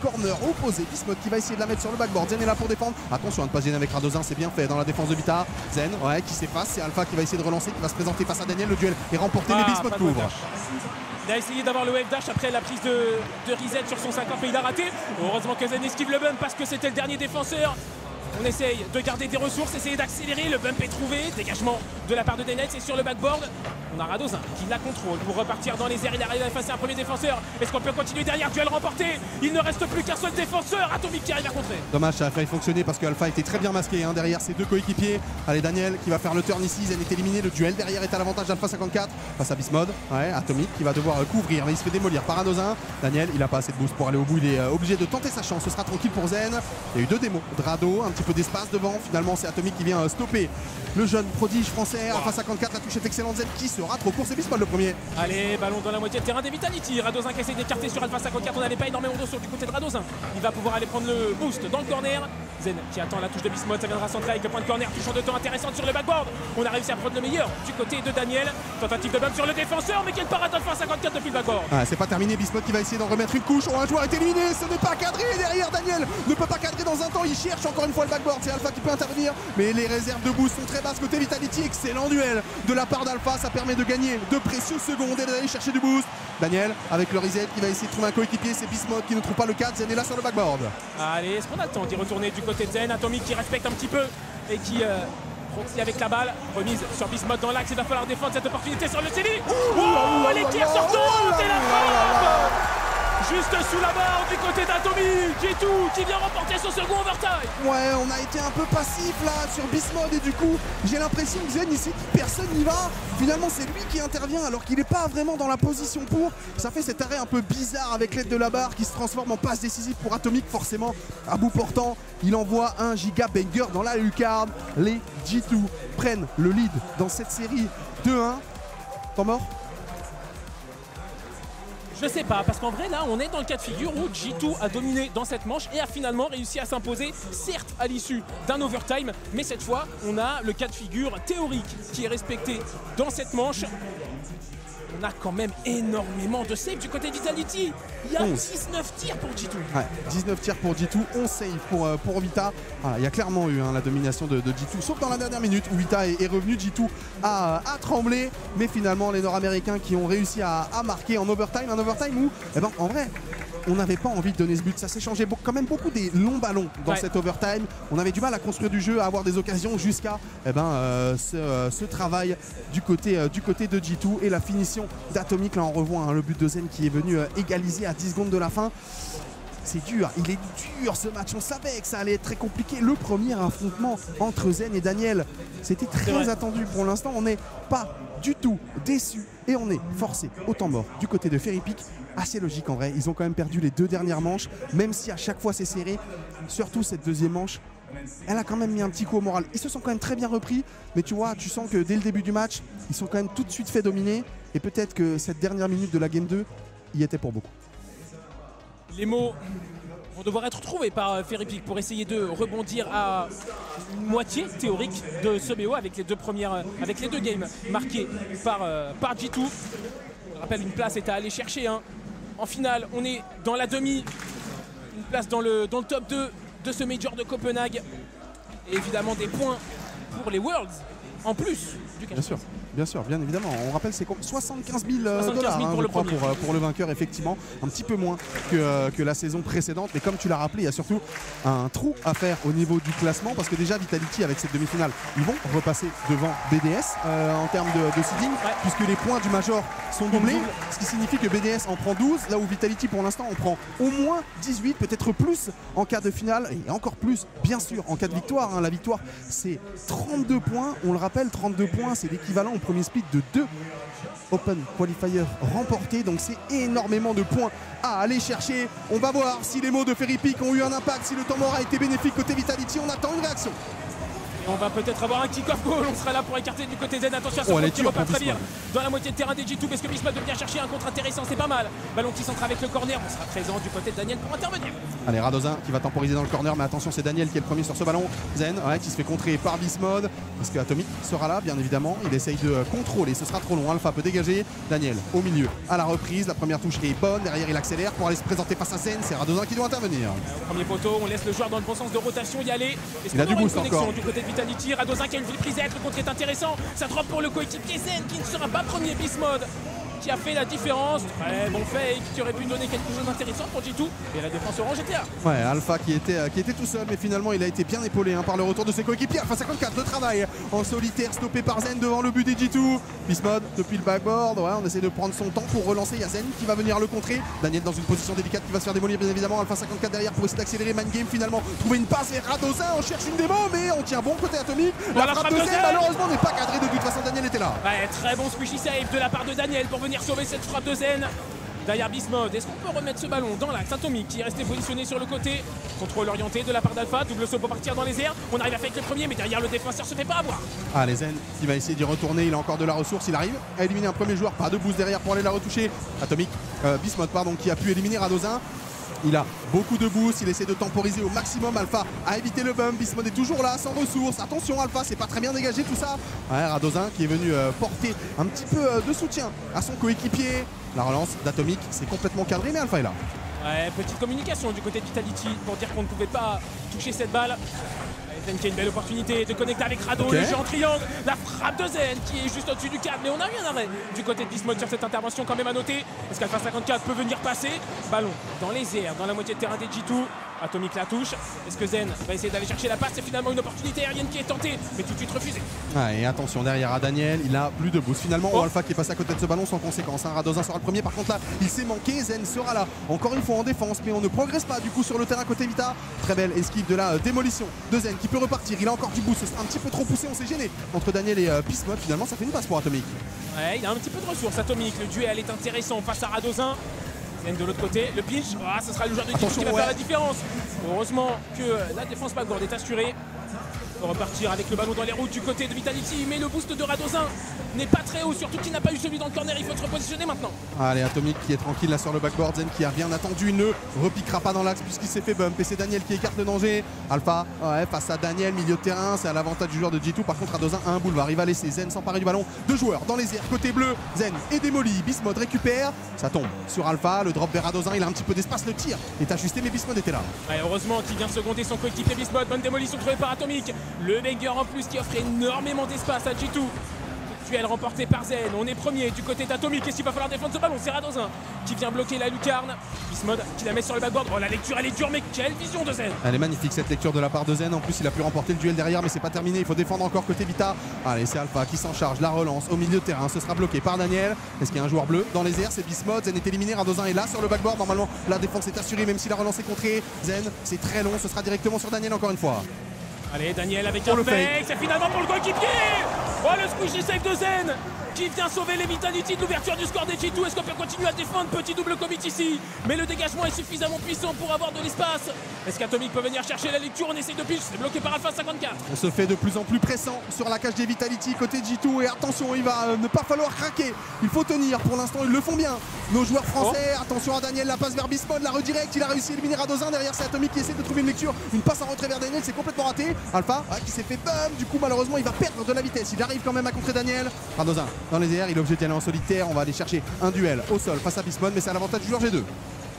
corner opposé, Bismode qui va essayer de la mettre sur le backboard, Zen est là pour défendre, attention à ne pas gêner avec Radosin, c'est bien fait dans la défense de Vita. Zen ouais, qui s'efface, c'est Alpha qui va essayer de relancer, qui va se présenter face à Daniel, le duel est remporté mais Bismode couvre. Il a essayé d'avoir le wave dash après la prise de reset sur son 50 mais il a raté, heureusement que Zen esquive le bump parce que c'était le dernier défenseur. On essaye de garder des ressources, essayer d'accélérer, le bump est trouvé, dégagement de la part de Daniel, c'est sur le backboard. On a Radosin qui la contrôle pour repartir dans les airs, il arrive à effacer un premier défenseur. Est-ce qu'on peut continuer derrière? Duel remporté, il ne reste plus qu'un seul défenseur, Atomic qui arrive à contrer. Dommage, ça a failli fonctionner parce que Alpha était très bien masqué hein, derrière ses deux coéquipiers. Allez Daniel qui va faire le turn ici, Zen est éliminé, le duel derrière est à l'avantage d'Alpha54 face à Bismode. Ouais, Atomic qui va devoir couvrir mais il se fait démolir par Radosin. Daniel il n'a pas assez de boost pour aller au bout, il est obligé de tenter sa chance, ce sera tranquille pour Zen. Il y a eu 2 démos de Rado, un petit peu d'espace devant, finalement c'est Atomic qui vient stopper le jeune prodige français. Alpha54, la touche est excellente, Zen qui sera trop court, c'est Bismode le premier. Allez, ballon dans la moitié de terrain des Vitality, Radosin qui essaie d'écarter sur Alpha54, on n'avait pas énormément de ressources du côté de Radosin. Il va pouvoir aller prendre le boost dans le corner, Zen qui attend la touche de Bismode, ça viendra centrer avec le point de corner, touchant de temps intéressante sur le backboard. On a réussi à prendre le meilleur du côté de Daniel, tentative de bump sur le défenseur, mais quelle parade Alpha54 depuis le backboard. Ah, c'est pas terminé, Bismode qui va essayer d'en remettre une couche, oh, un joueur est éliminé, ce n'est pas cadré derrière, Daniel ne peut pas cadrer dans un temps, il cherche encore une fois le backboard, c'est Alpha qui peut intervenir, mais les réserves de boost sont très basses côté Vitality, excellent duel de la part d'Alpha, ça permet de gagner de précieuses secondes et d'aller chercher du boost. Daniel avec le reset qui va essayer de trouver un coéquipier, c'est Bismode qui ne trouve pas le 4, Zen est là sur le backboard. Allez, est-ce qu'on attend d'y retourner du côté de Zen? Atomic qui respecte un petit peu et qui proxy avec la balle, remise sur Bismode dans l'axe, il va falloir défendre cette opportunité sur le ceiling. Oh, les tirs sur tout et la frappe juste sous la barre du côté d'Atomic, G2 qui vient remporter son second overtime. Ouais, on a été un peu passif là sur Bismode et du coup j'ai l'impression que Zen ici personne n'y va. Finalement c'est lui qui intervient alors qu'il n'est pas vraiment dans la position pour. Ça fait cet arrêt un peu bizarre avec l'aide de la barre qui se transforme en passe décisive pour Atomic, forcément à bout portant. Il envoie un giga banger dans la lucarne. Les G2 prennent le lead dans cette série 2-1. Temps mort ? Je sais pas, parce qu'en vrai là on est dans le cas de figure où G2 a dominé dans cette manche et a finalement réussi à s'imposer, certes à l'issue d'un overtime, mais cette fois on a le cas de figure théorique qui est respecté dans cette manche. On a quand même énormément de saves du côté de Vitality. Il y a 19 tirs pour G2. Ouais, 19 tirs pour G2, 11 saves pour Vita. Voilà, il y a clairement eu la domination de G2, sauf dans la dernière minute où Vita est revenu. G2 a tremblé, mais finalement les Nord-Américains qui ont réussi à marquer en overtime. Un overtime où, eh ben, en vrai, on n'avait pas envie de donner ce but. Ça s'est changé quand même beaucoup des longs ballons dans cet overtime. On avait du mal à construire du jeu, à avoir des occasions jusqu'à ce travail du côté de G2 et la finition d'Atomic. Là on revoit le but de Zen qui est venu égaliser à 10 secondes de la fin. C'est dur, il est dur ce match, on savait que ça allait être très compliqué. Le premier affrontement entre Zen et Daniel, c'était très attendu. Pour l'instant, on n'est pas du tout déçu et on est forcé au temps mort du côté de Fairy Peak. Assez logique en vrai, ils ont quand même perdu les deux dernières manches, même si à chaque fois c'est serré, surtout cette deuxième manche, elle a quand même mis un petit coup au moral. Ils se sont quand même très bien repris, mais tu vois, tu sens que dès le début du match, ils sont quand même tout de suite fait dominer et peut-être que cette dernière minute de la Game 2 y était pour beaucoup. Les mots vont devoir être trouvés par Fairy Peak pour essayer de rebondir à une moitié théorique de ce BO avec les deux premières, avec les deux games marquées par G2. Je rappelle, une place est à aller chercher. Hein. En finale, on est dans la demi, une place dans le top 2 de ce Major de Copenhague. Et évidemment des points pour les Worlds en plus du cash. Bien sûr, bien évidemment. On rappelle, c'est $75 000 pour le vainqueur, effectivement. Un petit peu moins que la saison précédente. Mais comme tu l'as rappelé, il y a surtout un trou à faire au niveau du classement. Parce que déjà, Vitality, avec cette demi-finale, ils vont repasser devant BDS en termes de seeding. Ouais. Puisque les points du Major sont doublés. Ce qui signifie que BDS en prend 12. Là où Vitality, pour l'instant, en prend au moins 18, peut-être plus en cas de finale. Et encore plus, bien sûr, en cas de victoire. Hein. La victoire, c'est 32 points. On le rappelle, 32 points, c'est l'équivalent premier split de 2 Open Qualifier remportés, donc c'est énormément de points à aller chercher. On va voir si les mots de Fairy Peak ont eu un impact, si le temps mort a été bénéfique côté Vitality. On attend une réaction. On va peut-être avoir un kick-off goal, on sera là pour écarter du côté Zen. Attention à ce qui ne va pas très bien dans la moitié de terrain des G2 parce que Bismode vient chercher un contre intéressant, c'est pas mal. Ballon qui centre avec le corner, on sera présent du côté de Daniel pour intervenir. Allez, Radosin qui va temporiser dans le corner, mais attention, c'est Daniel qui est le premier sur ce ballon. Zen, ouais, qui se fait contrer par Bismode parce que Atomic sera là, bien évidemment. Il essaye de contrôler, ce sera trop long. Alpha peut dégager. Daniel au milieu à la reprise, la première touche est bonne, derrière il accélère pour aller se présenter face à Zen. C'est Radosin qui doit intervenir. Au premier poteau, on laisse le joueur dans le bon sens de rotation y aller. Il a du boost encore. Du côté de Vitality, Radosin qui a une ville prise à être, le contre est intéressant, ça drop pour le coéquipier Zen qui ne sera pas premier. Bismode qui a fait la différence, ouais, bon fake qui aurait pu donner quelque chose d'intéressant pour G2 et la défense orange était là. Ouais, Alpha qui était tout seul mais finalement il a été bien épaulé hein, par le retour de ses coéquipiers. Alpha 54, le travail en solitaire stoppé par Zen devant le but des G2. Bismode depuis le backboard, ouais, on essaie de prendre son temps pour relancer, il y a Zen qui va venir le contrer. Daniel dans une position délicate qui va se faire démolir bien évidemment. Alpha 54 derrière pour essayer d'accélérer man game, finalement trouver une passe vers Radosin, on cherche une démo mais on tient bon côté Atomic. La frappe de Zen malheureusement n'est pas cadrée, de toute façon Daniel était là. Ouais, très bon squishy save de la part de Daniel pour venir sauver cette frappe de Zen. Derrière Bismode, est-ce qu'on peut remettre ce ballon dans l'axe? Atomic qui est resté positionné sur le côté. Contrôle orienté de la part d'Alpha, double saut pour partir dans les airs. On arrive à faire avec le premier, mais derrière le défenseur se fait pas avoir. Allez, Zen qui va essayer d'y retourner, il a encore de la ressource, il arrive à éliminer un premier joueur, pas de boost derrière pour aller la retoucher. Atomic, Bismode pardon, qui a pu éliminer Radosin. Il a beaucoup de boost, il essaie de temporiser au maximum. Alpha a évité le bump, Bismode est toujours là, sans ressources. Attention Alpha, c'est pas très bien dégagé tout ça. Ouais, Radosin qui est venu porter un petit peu de soutien à son coéquipier. La relance d'Atomic, c'est complètement cadré, mais Alpha est là. Ouais, petite communication du côté de Vitality pour dire qu'on ne pouvait pas toucher cette balle. Zen qui a une belle opportunité de connecter avec Rado, le jeu en triangle, la frappe de Zen qui est juste au-dessus du cadre, mais on a eu un arrêt du côté de Bismode sur cette intervention quand même à noter. Est-ce qu'Alpha 54 peut venir passer? Ballon dans les airs, dans la moitié de terrain des G2, Atomic la touche. Est-ce que Zen va essayer d'aller chercher la passe? C'est finalement une opportunité aérienne qui est tentée, mais tout de suite refusée. Ah, et attention derrière à Daniel, il a plus de boost. Finalement, oh. Alpha qui est passé à côté de ce ballon sans conséquence. Hein. Radosin sera le premier, par contre là, il s'est manqué. Zen sera là, encore une fois en défense, mais on ne progresse pas du coup sur le terrain côté Vita. Très belle esquive de la démolition de Zen qui peut repartir. Il a encore du boost, un petit peu trop poussé, on s'est gêné. Entre Daniel et Bismode, finalement, ça fait une passe pour Atomic. Ouais, il a un petit peu de ressources, Atomic. Le duel est intéressant face à Radosin. Zen de l'autre côté, le pinch, ah, ce sera le joueur de G2 qui va faire la différence. Heureusement que la défense backboard est assurée. On va repartir avec le ballon dans les routes du côté de Vitality, mais le boost de Radosin n'est pas très haut, surtout qu'il n'a pas eu celui dans le corner, il faut se repositionner maintenant. Allez, Atomic qui est tranquille là sur le backboard, Zen qui a rien attendu, ne repiquera pas dans l'axe puisqu'il s'est fait bump, et c'est Daniel qui écarte le danger. Alpha, ouais, face à Daniel, milieu de terrain, c'est à l'avantage du joueur de G2, par contre Radosin a un boulevard, il va laisser Zen s'emparer du ballon. Deux joueurs dans les airs, côté bleu, Zen est démoli, Bismode récupère, ça tombe sur Alpha, le drop vers Radosin, il a un petit peu d'espace, le tir est ajusté, mais Bismode était là. Ouais, heureusement qu'il vient seconder son coéquipier Bismode, bonne démolition trouvée par Atomic. Le Banger en plus qui offre énormément d'espace à G2. duel remporté par Zen. On est premier du côté d'Atomic. Qu'est-ce qu'il va falloir défendre ce ballon? C'est Radosin qui vient bloquer la lucarne. Bismode qui la met sur le backboard. Oh, la lecture elle est dure, mais quelle vision de Zen! Elle est magnifique cette lecture de la part de Zen. En plus, il a pu remporter le duel derrière, mais c'est pas terminé. Il faut défendre encore côté Vita. Allez, c'est Alpha qui s'en charge. La relance au milieu de terrain. Ce sera bloqué par Daniel. Est-ce qu'il y a un joueur bleu dans les airs? C'est Bismode. Zen est éliminé. Radosin est là sur le backboard. Normalement, la défense est assurée, même si la relance est contrée. Zen, c'est très long. Ce sera directement sur Daniel encore une fois. Allez, Daniel avec un fake, c'est finalement pour le coéquipier. Oh, le squishy save de Zen qui vient sauver les Vitality de l'ouverture du score des G2. Est-ce qu'on peut continuer à défendre? Petit double commit ici, mais le dégagement est suffisamment puissant pour avoir de l'espace. Est-ce qu'Atomic peut venir chercher la lecture? On essaie de pitch, c'est bloqué par Alpha 54. On se fait de plus en plus pressant sur la cage des Vitality côté G2 et attention, il va ne pas falloir craquer. Il faut tenir, pour l'instant ils le font bien. Nos joueurs français, attention à Daniel, la passe vers Bismode, la redirect, il a réussi à éliminer Radosin. Derrière c'est Atomic qui essaie de trouver une lecture, une passe en retrait vers Daniel, c'est complètement raté. Alpha qui s'est fait bum, du coup malheureusement il va perdre de la vitesse, il arrive quand même à contrer Daniel. Radosin dans les airs, il est obligé d'y aller en solitaire, on va aller chercher un duel au sol face à Bismode, mais c'est à l'avantage du joueur G2.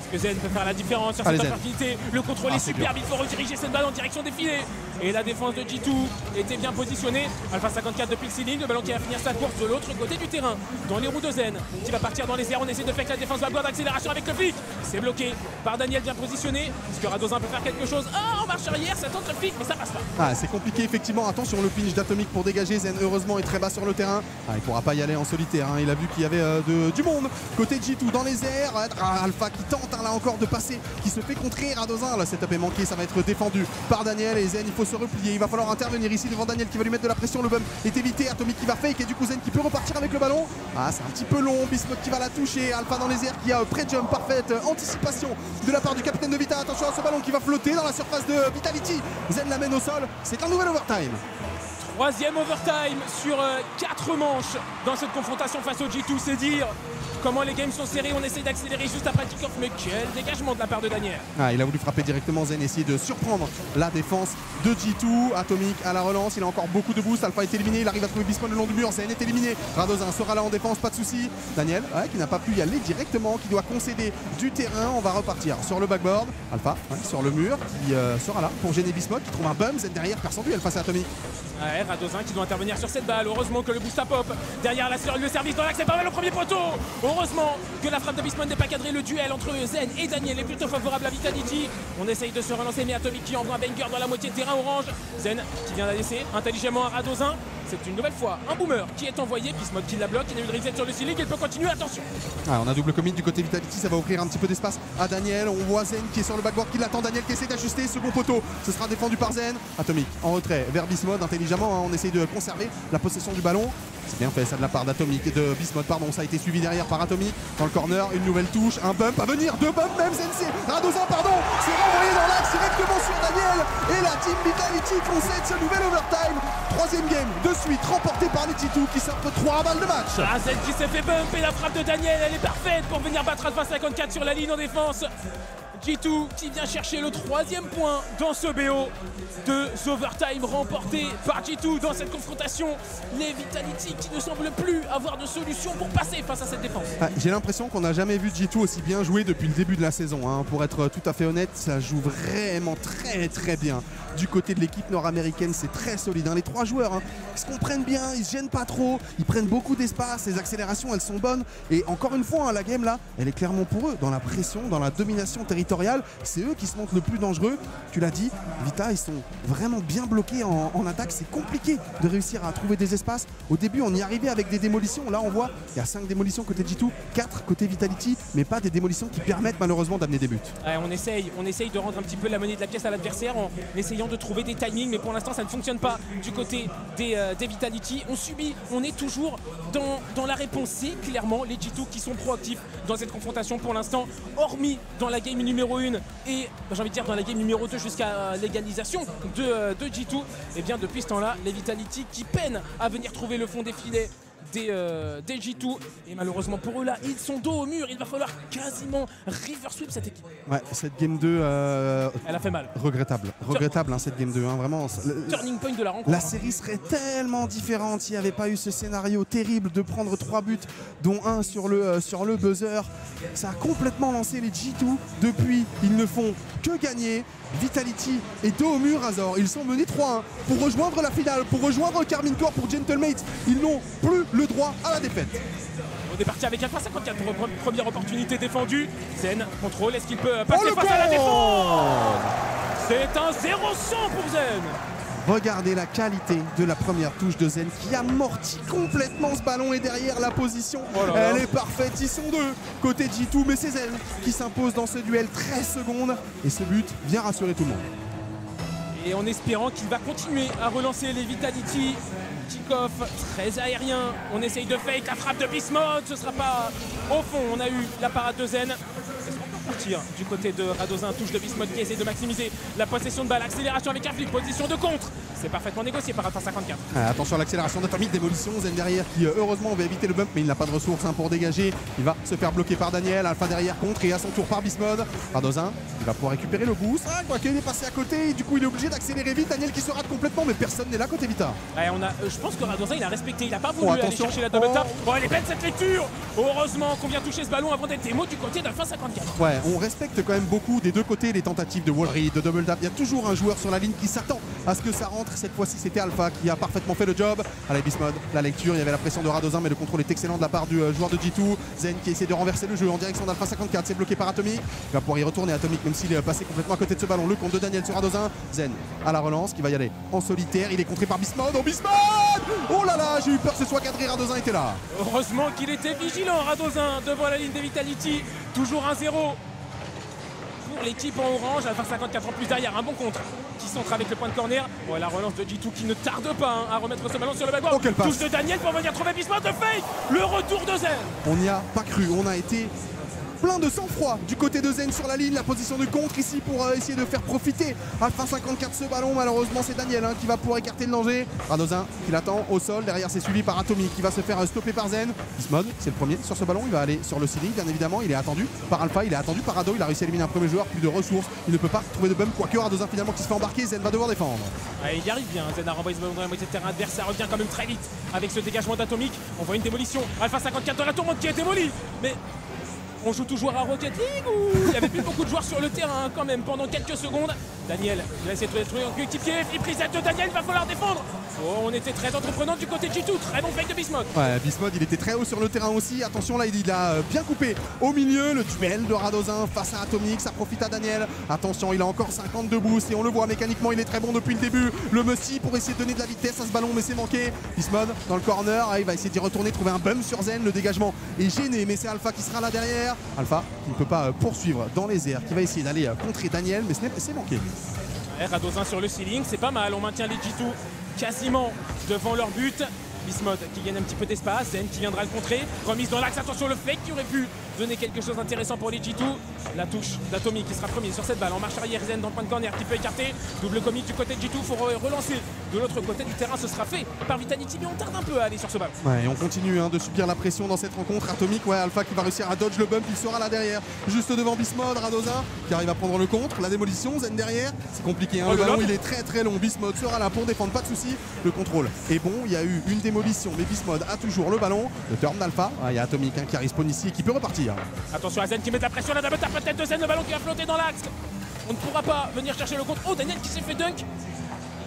Que Zen peut faire la différence sur cette opportunité. Le contrôle est superbe, il faut rediriger cette balle en direction des filets. Et la défense de G2 était bien positionnée. Alpha 54 depuis le ceiling, le ballon qui va finir sa course de l'autre côté du terrain, dans les roues de Zen, qui va partir dans les airs. On essaie de faire que la défense va avoir d'accélération avec le flic. C'est bloqué par Daniel, bien positionné. Est-ce que Radosin peut faire quelque chose? Ah, en marche arrière, ça tente le flic, mais ça passe pas. Ah, c'est compliqué effectivement. Attention, le finish d'Atomic pour dégager. Zen, heureusement, est très bas sur le terrain. Ah, il pourra pas y aller en solitaire. Hein. Il a vu qu'il y avait du monde. Côté G2 dans les airs, Alpha qui tente là encore de passer, qui se fait contrer. Radosin, là cette up est manquée, ça va être défendu par Daniel et Zen, il faut se replier, il va falloir intervenir ici devant Daniel qui va lui mettre de la pression, le bum est évité, Atomic qui va fake et du coup Zen qui peut repartir avec le ballon. Ah, c'est un petit peu long, Bismode qui va la toucher, Alpha dans les airs qui a pré-jump parfaite, anticipation de la part du capitaine de Vita, attention à ce ballon qui va flotter dans la surface de Vitality, Zen l'amène au sol, c'est un nouvel overtime. Troisième overtime sur 4 manches dans cette confrontation face au G2, c'est dire comment les games sont serrés. On essaie d'accélérer juste après kick-off, mais quel dégagement de la part de Daniel. Ah, il a voulu frapper directement Zen, essayer de surprendre la défense de G2. Atomic à la relance, il a encore beaucoup de boost, Alpha est éliminé, il arrive à trouver Bismode le long du mur, Zen est éliminé, Radosin sera là en défense, pas de souci. Daniel qui n'a pas pu y aller directement, qui doit concéder du terrain, on va repartir sur le backboard. Alpha sur le mur, qui sera là pour gêner Bismode, qui trouve un bum, Zen derrière perd son duel face à Atomic. Ouais, Radosin qui doit intervenir sur cette balle, heureusement que le boost à pop, derrière le service dans l'axe, c'est pas mal au premier poteau. Heureusement que la frappe de Bismode n'est pas cadrée, le duel entre Zen et Daniel est plutôt favorable à Vitality. On essaye de se relancer, mais Atomic qui envoie un banger dans la moitié de terrain orange. Zen qui vient la laisser intelligemment à Radosin. C'est une nouvelle fois un boomer qui est envoyé, Bismode qui la bloque, il a eu le reset sur le ceiling, il peut continuer, attention. Alors, on a double commit du côté Vitality, ça va ouvrir un petit peu d'espace à Daniel, on voit Zen qui est sur le backboard, qui l'attend, Daniel qui essaie d'ajuster, second poteau, ce sera défendu par Zen. Atomic en retrait vers Bismode, intelligemment, on essaye de conserver la possession du ballon. C'est bien fait ça de la part d'Atomic, de Bismode, pardon, ça a été suivi derrière par Atomic. Dans le corner, une nouvelle touche, un bump à venir, deux bumps même, Zen, Radosin, pardon, c'est renvoyé dans l'axe directement sur Daniel et la team Vitality concède ce nouvel overtime. Troisième game de suite remporté par les G2 qui sortent 3 balles de match. Ah, Zen qui s'est fait bump et la frappe de Daniel, elle est parfaite pour venir battre Alpha 54 sur la ligne en défense. G2 qui vient chercher le troisième point dans ce BO. 2 overtime remportés par G2 dans cette confrontation. Les Vitality qui ne semblent plus avoir de solution pour passer face à cette défense. Ah, j'ai l'impression qu'on n'a jamais vu G2 aussi bien jouer depuis le début de la saison. Hein. Pour être tout à fait honnête, ça joue vraiment très bien. Du côté de l'équipe nord-américaine, c'est très solide. Hein. Les 3 joueurs, ils se comprennent bien, ils se gênent pas trop, ils prennent beaucoup d'espace, les accélérations, elles sont bonnes. Et encore une fois, la game là, elle est clairement pour eux. Dans la pression, dans la domination territoriale, c'est eux qui se montrent le plus dangereux. Tu l'as dit, Vita, ils sont vraiment bien bloqués en attaque. C'est compliqué de réussir à trouver des espaces. Au début, on y arrivait avec des démolitions. Là, on voit, il y a 5 démolitions côté G2, 4 côté Vitality, mais pas des démolitions qui permettent malheureusement d'amener des buts. Ouais, on essaye de rendre un petit peu la monnaie de la pièce à l'adversaire en essayant de trouver des timings, mais pour l'instant ça ne fonctionne pas du côté des Vitality. On subit, on est toujours dans la réponse. C'est clairement les G2 qui sont proactifs dans cette confrontation pour l'instant, hormis dans la game numéro 1 et j'ai envie de dire dans la game numéro 2 jusqu'à l'égalisation de G2. Et bien depuis ce temps-là, les Vitality qui peinent à venir trouver le fond des filets des G2 et malheureusement pour eux là ils sont dos au mur, il va falloir quasiment river sweep cette équipe. Ouais, cette game 2 elle a fait mal, regrettable cette game 2 vraiment, turning point de la rencontre. La série serait tellement différente s'il n'y avait pas eu ce scénario terrible de prendre 3 buts dont un sur le buzzer. Ça a complètement lancé les G2, depuis ils ne font que gagner. Vitality est dos au mur, Razor. Ils sont menés 3-1 pour rejoindre la finale, pour rejoindre Karmine Corp, pour Gentlemates. Ils n'ont plus le droit à la défaite. On est parti avec Alpha 54 pour première opportunité défendue. Zen contrôle, est-ce qu'il peut passer face à la défense? C'est un 0-100 pour Zen. Regardez la qualité de la première touche de Zen qui amortit complètement ce ballon et derrière la position, elle est parfaite, ils sont deux côté G2, mais c'est Zen qui s'impose dans ce duel, 13 secondes et ce but vient rassurer tout le monde. Et en espérant qu'il va continuer à relancer les Vitality, kick-off très aérien, on essaye de fake, la frappe de Bismode, ce sera pas au fond, on a eu la parade de Zen. Du côté de Radosin, touche de Bismode qui essaie de maximiser la possession de balle, accélération avec un flic, position de contre, c'est parfaitement négocié par Alpha54. Attention à l'accélération d'Atomic, démolition, Zen derrière qui heureusement va éviter le bump mais il n'a pas de ressources pour dégager, il va se faire bloquer par Daniel, Alpha derrière contre et à son tour par Bismode. Radosin, il va pouvoir récupérer le boost, quoique il est passé à côté et du coup il est obligé d'accélérer vite, Daniel qui se rate complètement mais personne n'est là côté Vita. Je pense que Radosin il a respecté, il n'a pas voulu aller chercher la double top, elle est belle cette lecture, heureusement qu'on vient toucher ce ballon avant d'être démo du côté d'Alpha54. Ouais, on respecte quand même beaucoup des deux côtés les tentatives de Wallery, de double tap. Il y a toujours un joueur sur la ligne qui s'attend à ce que ça rentre. Cette fois-ci, c'était Alpha qui a parfaitement fait le job. Allez, Bismode, la lecture. Il y avait la pression de Radosin, mais le contrôle est excellent de la part du joueur de G2. Zen qui essaie de renverser le jeu en direction d'Alpha54. C'est bloqué par Atomic. Il va pouvoir y retourner Atomic, même s'il est passé complètement à côté de ce ballon. Le compte de Daniel sur Radosin. Zen à la relance qui va y aller en solitaire. Il est contré par Bismode. Oh, Bismode! Oh là là, j'ai eu peur que ce soit cadré. Radosin était là. Heureusement qu'il était vigilant, Radosin, devant la ligne des Vitality. Toujours un 0 pour l'équipe en orange, Alpha54 en plus derrière, un bon contre qui centre avec le point de corner. Bon, la relance de G2 qui ne tarde pas à remettre ce ballon sur le backboard. Touche de Daniel pour venir trouver Bismode, le fake, le retour de Zen. On n'y a pas cru, on a été plein de sang-froid du côté de Zen sur la ligne, la position de contre ici pour essayer de faire profiter Alpha54 ce ballon. Malheureusement c'est Daniel qui va pouvoir écarter le danger. Radosin qui l'attend au sol, derrière c'est suivi par Atomic qui va se faire stopper par Zen. Bismode c'est le premier sur ce ballon, il va aller sur le ceiling bien évidemment, il est attendu par Alpha, il est attendu par Rado, il a réussi à éliminer un premier joueur, plus de ressources, il ne peut pas trouver de bum, quoique Radosin finalement qui se fait embarquer, Zen va devoir défendre. Il y arrive bien, Zen a renvoyé ce ballon dans la moitié de terrain adverse, ça revient quand même très vite avec ce dégagement d'Atomic, on voit une démolition, Alpha54 dans la tourmente qui est démolie, mais on joue toujours à Rocket League ou il n'y avait plus beaucoup de joueurs sur le terrain quand même pendant quelques secondes. Daniel, il va essayer de trouver un coéquipier, flip reset de Daniel, il va falloir défendre. Oh, on était très entreprenant du côté de G2, très bon fake de Bismode. Ouais, Bismode il était très haut sur le terrain aussi, attention là il a bien coupé au milieu, le duel de Radosin face à Atomic, ça profite à Daniel. Attention, il a encore 52 boosts et on le voit mécaniquement, il est très bon depuis le début. Le Messi pour essayer de donner de la vitesse à ce ballon mais c'est manqué. Bismode dans le corner, il va essayer d'y retourner, trouver un bum sur Zen, le dégagement est gêné mais c'est Alpha qui sera là derrière. Alpha qui ne peut pas poursuivre dans les airs, qui va essayer d'aller contrer Daniel, mais c'est manqué. Radosin sur le ceiling, c'est pas mal, on maintient les G2 quasiment devant leur but. Bismode qui gagne un petit peu d'espace, Zen qui viendra le contrer, remise dans l'axe, attention le fake qui aurait pu donner quelque chose d'intéressant pour les G2. La touche d'Atomic qui sera premier sur cette balle, en marche arrière Zen dans le point de corner qui peut écarter, double commit du côté de G2, il faut relancer de l'autre côté du terrain, ce sera fait par Vitality mais on tarde un peu à aller sur ce ballon. Ouais, et on continue de subir la pression dans cette rencontre, Atomic, Alpha qui va réussir à dodge le bump, il sera là derrière, juste devant Bismode, Radosin qui arrive à prendre le contre, la démolition, Zen derrière, c'est compliqué, le ballon il est très long, Bismode sera là pour défendre, pas de soucis, le contrôle est bon, il y a eu une démolition, mais Bismode a toujours le ballon. Le turn d'Alpha, il y a Atomic qui respawn ici et qui peut repartir. Attention à Zen qui met de la pression, la double tap peut-être de Zen, le ballon qui a flotté dans l'axe. On ne pourra pas venir chercher le contre. Oh, Daniel qui s'est fait dunk.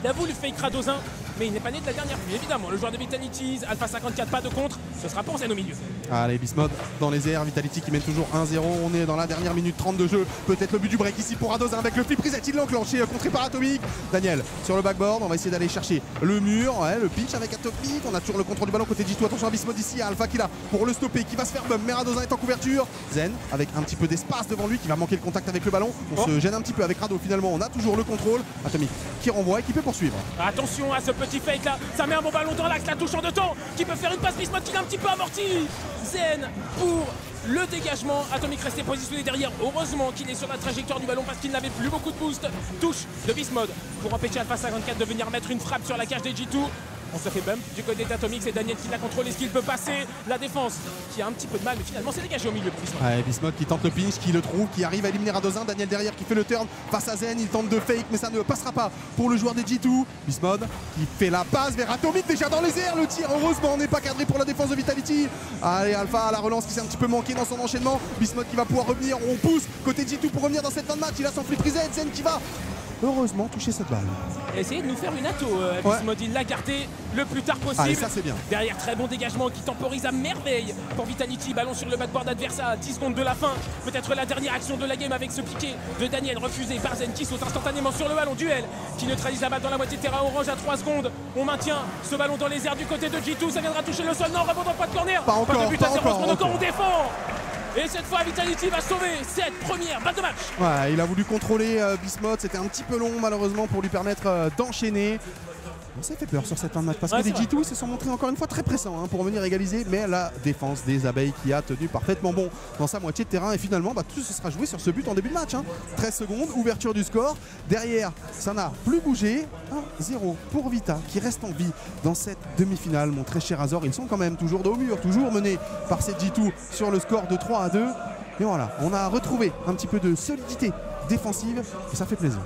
Il a voulu fake Radosin, mais il n'est pas né de la dernière pluie. Évidemment, le joueur de Vitality, Alpha54, pas de contre. Ce sera pour Zen au milieu. Allez, Bismode dans les airs. Vitality qui mène toujours 1-0. On est dans la dernière minute 30 de jeu. Peut-être le but du break ici pour Radosin avec le flip reset. Il l'enclenché, contré par Atomic. Daniel sur le backboard. On va essayer d'aller chercher le mur. Le pitch avec Atomic. On a toujours le contrôle du ballon côté G2. Attention à Bismode ici. Alpha qui l'a pour le stopper. Qui va se faire bum. Mais Radosin est en couverture. Zen avec un petit peu d'espace devant lui qui va manquer le contact avec le ballon. On se gêne un petit peu avec Rado. Finalement, on a toujours le contrôle. Atomic qui renvoie et qui peut poursuivre. Attention à ce petit fake là, ça met un bon ballon dans l'axe, la touche en deux temps, qui peut faire une passe Bismode qui l'a un petit peu amorti. Zen pour le dégagement, Atomic restait positionné derrière, heureusement qu'il est sur la trajectoire du ballon parce qu'il n'avait plus beaucoup de boost. Touche de Bismode pour empêcher Alpha54 de venir mettre une frappe sur la cage des G2. On se fait bump du côté d'Atomic, c'est Daniel qui la contrôle, est-ce qu'il peut passer? La défense qui a un petit peu de mal, mais finalement c'est dégagé au milieu pour Bismode. Bismode qui tente le pinch, qui le trouve, qui arrive à éliminer Radosin, Daniel derrière qui fait le turn face à Zen, il tente de fake mais ça ne passera pas pour le joueur des G2. Bismode qui fait la passe vers Atomic déjà dans les airs, le tir heureusement n'est pas cadré pour la défense de Vitality. Allez, Alpha à la relance qui s'est un petit peu manqué dans son enchaînement, Bismode qui va pouvoir revenir, on pousse côté G2 pour revenir dans cette fin de match, il a son flip reset, Zen qui va heureusement touché cette balle. Essayez de nous faire une ato, Bismode, il l'a gardé le plus tard possible. Ah, ça c'est bien. Derrière, très bon dégagement qui temporise à merveille pour Vitality. Ballon sur le backboard adverse à 10 secondes de la fin. Peut-être la dernière action de la game avec ce piqué de Daniel refusé par Zen qui saute instantanément sur le ballon. Duel qui neutralise la balle dans la moitié de terrain orange à 3 secondes. On maintient ce ballon dans les airs du côté de G2. Ça viendra toucher le sol. Non, rebond dans pas de corner. Pas encore, pas de but à 0 secondes encore, on défend. Et cette fois, Vitality va sauver cette première balle de match. Ouais, il a voulu contrôler Bismode, c'était un petit peu long malheureusement pour lui permettre d'enchaîner. On s'est fait peur sur cette fin de match parce que les G2 se sont montrés encore une fois très pressants pour venir égaliser, mais la défense des abeilles qui a tenu parfaitement bon dans sa moitié de terrain et finalement tout se sera joué sur ce but en début de match. 13 secondes, ouverture du score, derrière ça n'a plus bougé, 1-0 pour Vita qui reste en vie dans cette demi-finale. Mon très cher Razor, ils sont quand même toujours dos au mur, toujours menés par ces G2 sur le score de 3-2, et voilà, on a retrouvé un petit peu de solidité défensive et ça fait plaisir.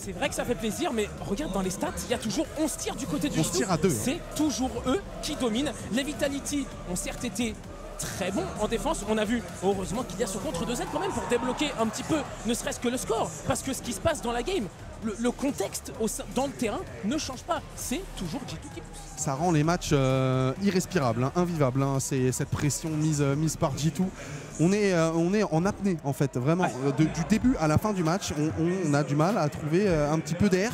C'est vrai que ça fait plaisir, mais regarde dans les stats, il y a toujours 11 tirs du côté du G2. C'est toujours eux qui dominent. Les Vitality ont certes été très bons en défense. On a vu, heureusement, qu'il y a ce contre de Zen quand même pour débloquer un petit peu, ne serait-ce que le score. Parce que ce qui se passe dans la game, le contexte dans le terrain ne change pas. C'est toujours G2 qui pousse. Ça rend les matchs irrespirables, invivables. C'est cette pression mise par G2. On est en apnée en fait, vraiment, du début à la fin du match, on a du mal à trouver un petit peu d'air.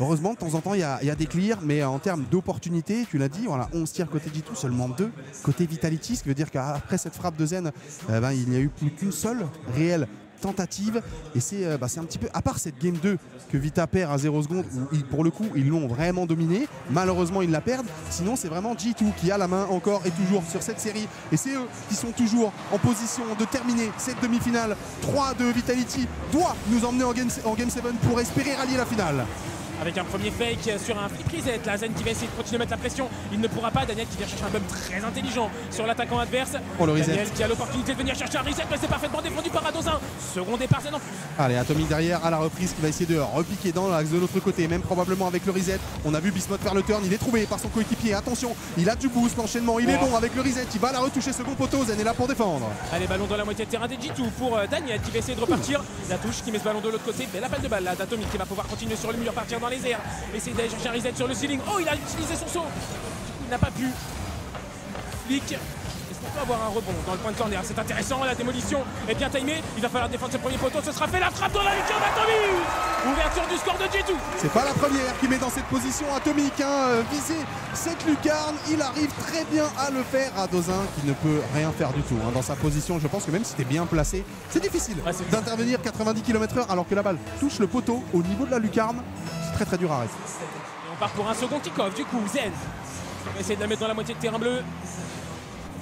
Heureusement, de temps en temps, il y a des clears, mais en termes d'opportunités, tu l'as dit, voilà, 11 tirs côté G2, seulement 2 côté Vitality, ce qui veut dire qu'après cette frappe de Zen, il n'y a eu plus qu'une seule réelle tentative, et c'est un petit peu, à part cette game 2 que Vita perd à 0 secondes, où pour le coup ils l'ont vraiment dominé, malheureusement ils la perdent, sinon c'est vraiment G2 qui a la main encore et toujours sur cette série, et c'est eux qui sont toujours en position de terminer cette demi-finale. 3-2, Vitality doit nous emmener en Game 7 pour espérer rallier la finale. Avec un premier fake sur un flip reset, la Zen qui va essayer de continuer à mettre la pression, il ne pourra pas. Daniel qui vient chercher un bump très intelligent sur l'attaquant adverse. Oh, le Daniel reset, qui a l'opportunité de venir chercher un reset, mais c'est parfaitement défendu par Radosin. Second départ Zen en plus. Allez, Atomic derrière à la reprise qui va essayer de repiquer dans l'axe de l'autre côté, même probablement avec le reset. On a vu Bismode faire le turn, il est trouvé par son coéquipier. Attention, il a du boost, l'enchaînement, il est bon avec le reset, il va la retoucher, second poteau. Zen est là pour défendre. Allez, ballon dans la moitié de terrain des G2 pour Daniel qui va essayer de repartir. La touche qui met ce ballon de l'autre côté, mais la balle de balle d'Atomic qui va pouvoir continuer sur le mur, partir dans les airs, essayer d'aller chercher un reset sur le ceiling. Oh, il a utilisé son saut, il n'a pas pu. Flick, est-ce qu'on peut avoir un rebond dans le point de corner? C'est intéressant, la démolition est bien timée, il va falloir défendre ce premier poteau, ce sera fait, la frappe dans la lucarne d'Atomic. Ouverture du score de G2. C'est pas la première qui met dans cette position Atomic, viser cette lucarne, il arrive très bien à le faire. Radosin qui ne peut rien faire du tout dans sa position, je pense que même si t'es bien placé, c'est difficile d'intervenir 90 km/h alors que la balle touche le poteau au niveau de la lucarne. Très très dur à arrêter. Et on part pour un second kick-off du coup. Zen va essayer de la mettre dans la moitié de terrain bleu,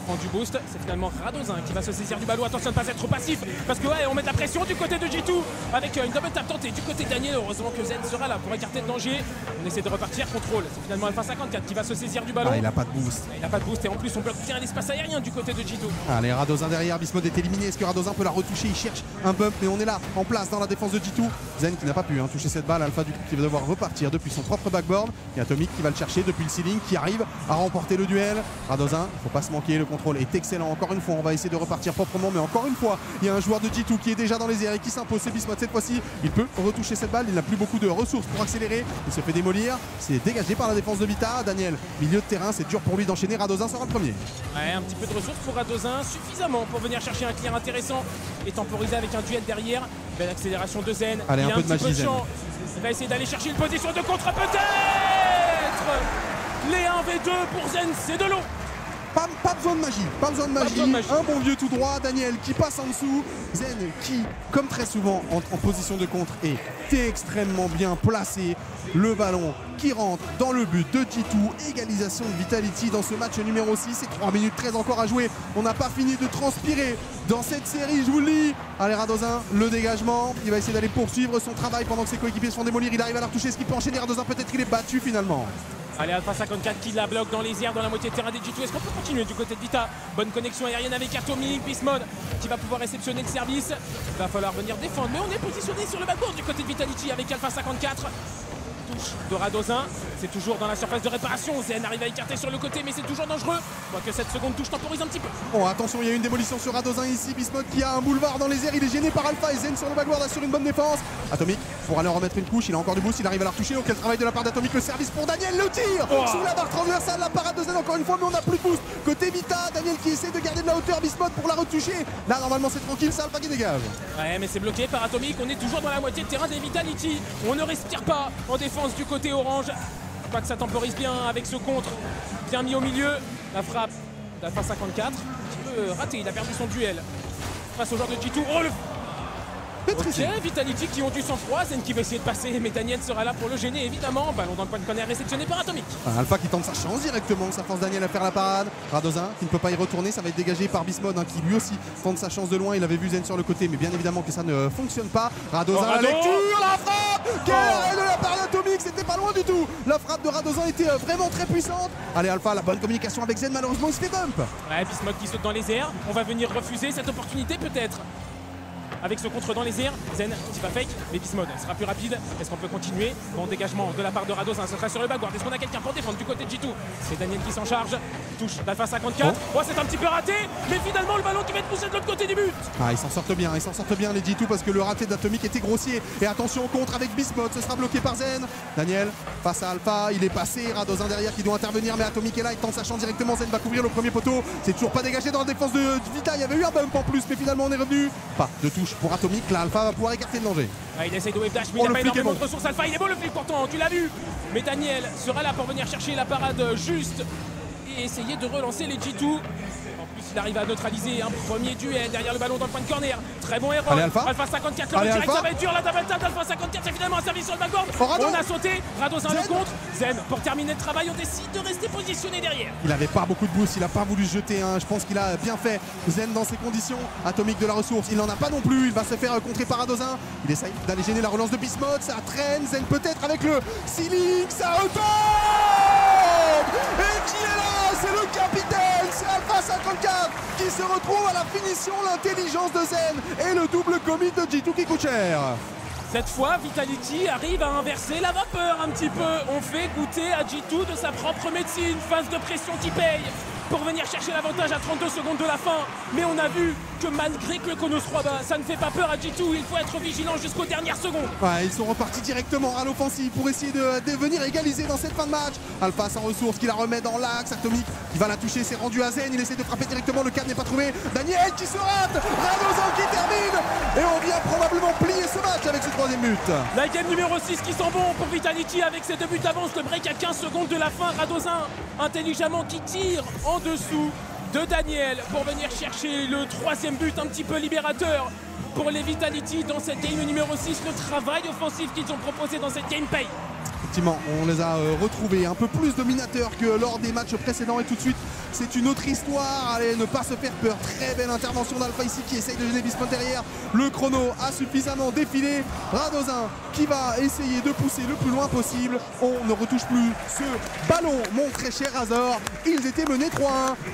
prend du boost, c'est finalement Radosin qui va se saisir du ballon. Attention de ne pas être trop passif parce que on met de la pression du côté de G2 avec une double tape tentée du côté de Daniel. Heureusement que Zen sera là pour écarter le danger. On essaie de repartir, contrôle, c'est finalement Alpha54 qui va se saisir du ballon. Il n'a pas de boost. Il n'a pas de boost et en plus on bloque bien l'espace aérien du côté de G2. Allez, Radosin derrière, Bismode est éliminé. Est-ce que Radosin peut la retoucher? Il cherche un bump mais on est là en place dans la défense de G2. Zen qui n'a pas pu toucher cette balle, Alpha du coup qui va devoir repartir depuis son propre backboard. Et Atomic qui va le chercher depuis le ceiling, qui arrive à remporter le duel. Radosin, faut pas se manquer. Le contrôle est excellent. Encore une fois, on va essayer de repartir proprement, mais encore une fois, il y a un joueur de G2 qui est déjà dans les airs et qui s'impose. C'est Bismode cette fois-ci. Il peut retoucher cette balle. Il n'a plus beaucoup de ressources pour accélérer. Il se fait démolir. C'est dégagé par la défense de Vita. Daniel, milieu de terrain, c'est dur pour lui d'enchaîner. Radosin sera le premier. Ouais, un petit peu de ressources pour Radosin, suffisamment pour venir chercher un clear intéressant et temporiser avec un duel derrière. Belle accélération de Zen. Allez, il y a un peu de magie. Il va essayer d'aller chercher une position de contre, peut-être. Les 1v2 pour Zen, c'est de l'eau. Pas besoin de magie, un bon vieux tout droit, Daniel qui passe en dessous, Zen qui, comme très souvent en position de contre, est extrêmement bien placé, le ballon qui rentre dans le but de G2, égalisation de Vitality dans ce match numéro 6, et 3 minutes 13 encore à jouer, on n'a pas fini de transpirer dans cette série, je vous le dis. Allez, Radosin, le dégagement, il va essayer d'aller poursuivre son travail pendant que ses coéquipiers se font démolir, il arrive à la retoucher, ce qui peut enchaîner Radosin, peut-être qu'il est battu finalement. Allez, Alpha54 qui la bloque dans les airs, dans la moitié de terrain des G2. Est-ce qu'on peut continuer du côté de Vita? Bonne connexion aérienne avec Atomic, Bismode qui va pouvoir réceptionner le service. Il va falloir venir défendre, mais on est positionné sur le backboard du côté de Vitality avec Alpha54. Touche de Radosin, C'est toujours dans la surface de réparation. Zen arrive à écarter sur le côté, mais c'est toujours dangereux. Quoique cette seconde touche temporise un petit peu. Bon, attention, il y a une démolition sur Radosin ici. Bismode qui a un boulevard dans les airs. Il est gêné par Alpha et Zen sur le backboard assure une bonne défense. Atomic pour aller en remettre une couche. Il a encore du boost. Il arrive à la retoucher. Auquel travail de la part d'Atomic. Le service pour Daniel. Le tir sous la barre transversale. La parade de Zen encore une fois, mais on n'a plus de boost. Côté Vita, Daniel qui essaie de garder de la hauteur. Bismode pour la retoucher. Là, normalement, c'est tranquille. C'est Alpha qui dégage. Ouais, mais c'est bloqué par Atomic. On est toujours dans la moitié de terrain des Vitality. On ne respire pas en défense du côté orange. Pas que ça temporise bien avec ce contre bien mis au milieu. La frappe d'Alpha 54 un petit peu ratée, il a perdu son duel face au joueur de G2. Oh le ok, Vitality qui ont du sang-froid, Zen qui va essayer de passer, mais Daniel sera là pour le gêner évidemment. Ballon dans le point de corner réceptionné par Atomic. Alpha qui tente sa chance directement, ça force Daniel à faire la parade. Radosin qui ne peut pas y retourner, ça va être dégagé par Bismode qui lui aussi tente sa chance de loin. Il avait vu Zen sur le côté, mais bien évidemment que ça ne fonctionne pas. Radosin, la lecture, la frappe de la part d'Atomic, c'était pas loin du tout. La frappe de Radosin était vraiment très puissante. Allez Alpha, la bonne communication avec Zen, malheureusement il se fait bump. Ouais, Bismode qui saute dans les airs, on va venir refuser cette opportunité peut-être. Avec ce contre dans les airs, Zen qui va fake, mais Bismode sera plus rapide. Est-ce qu'on peut continuer? Bon dégagement de la part de Radosin, ce sera sur le backboard. Est-ce qu'on a quelqu'un pour défendre du côté de G2? C'est Daniel qui s'en charge. Touche d'Alpha 54. Oh, c'est un petit peu raté, mais finalement le ballon qui va être poussé de l'autre côté du but. Ah, ils s'en sortent bien les G2 parce que le raté d'Atomic était grossier. Et attention, contre avec Bismode, ce sera bloqué par Zen. Daniel face à Alpha, il est passé. Radosin derrière qui doit intervenir, mais Atomic est là. Il tente sa chance directement. Zen va couvrir le premier poteau. C'est toujours pas dégagé dans la défense de Vita. Il y avait eu un bump en plus, mais finalement on est revenu. Pas de touche pour Atomic, là Alpha va pouvoir écarter le danger. Ah, il essaye de wave dash, mais il n'a pas énormément de ressources Alpha, il est beau le flic pourtant, tu l'as vu. Mais Daniel sera là pour venir chercher la parade juste et essayer de relancer les G2. En plus il arrive à neutraliser un premier duel derrière le ballon dans le point de corner. Très bon erreur. Alpha 54, le direct, ça va être dur, la double tap d'Alpha 54, c'est finalement un service sur le backboard. On a sauté, Radosin le contre, Zen pour terminer le travail, on décide de rester positionné derrière. Il avait pas beaucoup de boost, il a pas voulu se jeter, hein. Je pense qu'il a bien fait. Zen dans ces conditions, Atomic de la ressource, il n'en a pas non plus, il va se faire contrer par Radosin. Il essaye d'aller gêner la relance de Bismode, ça traîne, Zen peut-être avec le ceiling, ça retombe. Et qui est là? C'est le capitaine, c'est Alpha 54 qui se retrouve à la finition, l'intelligence de Zen et le double commit de G2 qui coûte cher. Cette fois, Vitality arrive à inverser la vapeur un petit peu. On fait goûter à G2 de sa propre médecine, phase de pression qui paye pour venir chercher l'avantage à 32 secondes de la fin. Mais on a vu que malgré que le chrono soit bas, ça ne fait pas peur à G2. Il faut être vigilant jusqu'aux dernières secondes. Ouais, ils sont repartis directement à l'offensive pour essayer de venir égaliser dans cette fin de match. Alpha sans ressources qui la remet dans l'axe. Atomic qui va la toucher, c'est rendu à Zen. Il essaie de frapper directement, le cadre n'est pas trouvé. Daniel qui se rate, Radosin qui termine. Et on vient probablement plier ce match avec ce troisième but. La game numéro 6 qui s'en vont pour Vitality avec ses deux buts d'avance. Le break à 15 secondes de la fin. Radosin intelligemment qui tire en dessous de Daniel pour venir chercher le troisième but un petit peu libérateur pour les Vitality dans cette game numéro 6. Le travail offensif qu'ils ont proposé dans cette game paye. Effectivement, on les a retrouvés un peu plus dominateurs que lors des matchs précédents et tout de suite c'est une autre histoire. Allez, ne pas se faire peur, très belle intervention d'Alpha ici qui essaye de gêner Bismode derrière. Le chrono a suffisamment défilé, Radosin qui va essayer de pousser le plus loin possible. On ne retouche plus ce ballon, mon très cher Razor. Ils étaient menés 3-1,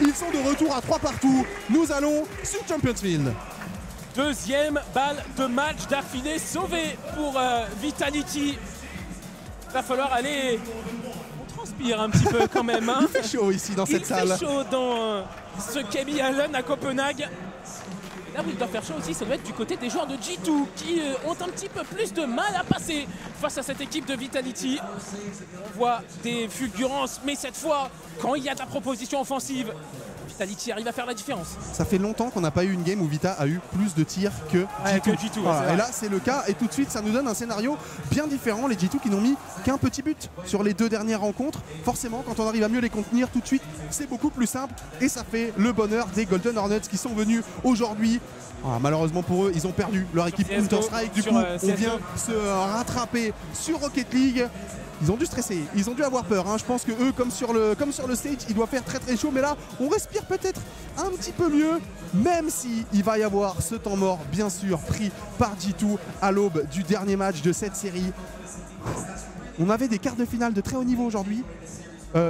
ils sont de retour à 3 partout. Nous allons sur Champions Field. Deuxième balle de match d'affilée sauvée pour Vitality. Il va falloir aller, on transpire un petit peu quand même. Hein. Il fait chaud ici dans cette salle. Il fait chaud dans ce Kemi Allen à Copenhague. Et là où il doit faire chaud aussi, ça doit être du côté des joueurs de G2 qui ont un petit peu plus de mal à passer face à cette équipe de Vitality. On voit des fulgurances, mais cette fois, quand il y a de la proposition offensive, Vitality arrive à faire la différence. Ça fait longtemps qu'on n'a pas eu une game où Vita a eu plus de tirs que G2. Ouais, que G2 voilà. Et là c'est le cas et tout de suite ça nous donne un scénario bien différent. Les G2 qui n'ont mis qu'un petit but sur les deux dernières rencontres. Forcément quand on arrive à mieux les contenir tout de suite c'est beaucoup plus simple et ça fait le bonheur des Golden Hornets qui sont venus aujourd'hui. Ah, malheureusement pour eux, ils ont perdu leur équipe Counter-Strike. Du coup, on vient se rattraper sur Rocket League. Ils ont dû stresser, ils ont dû avoir peur. Hein. Je pense que eux, comme sur le stage, il doit faire très très chaud. Mais là, on respire peut-être un petit peu mieux, même si il va y avoir ce temps mort, bien sûr, pris par G2 à l'aube du dernier match de cette série. On avait des quarts de finale de très haut niveau aujourd'hui.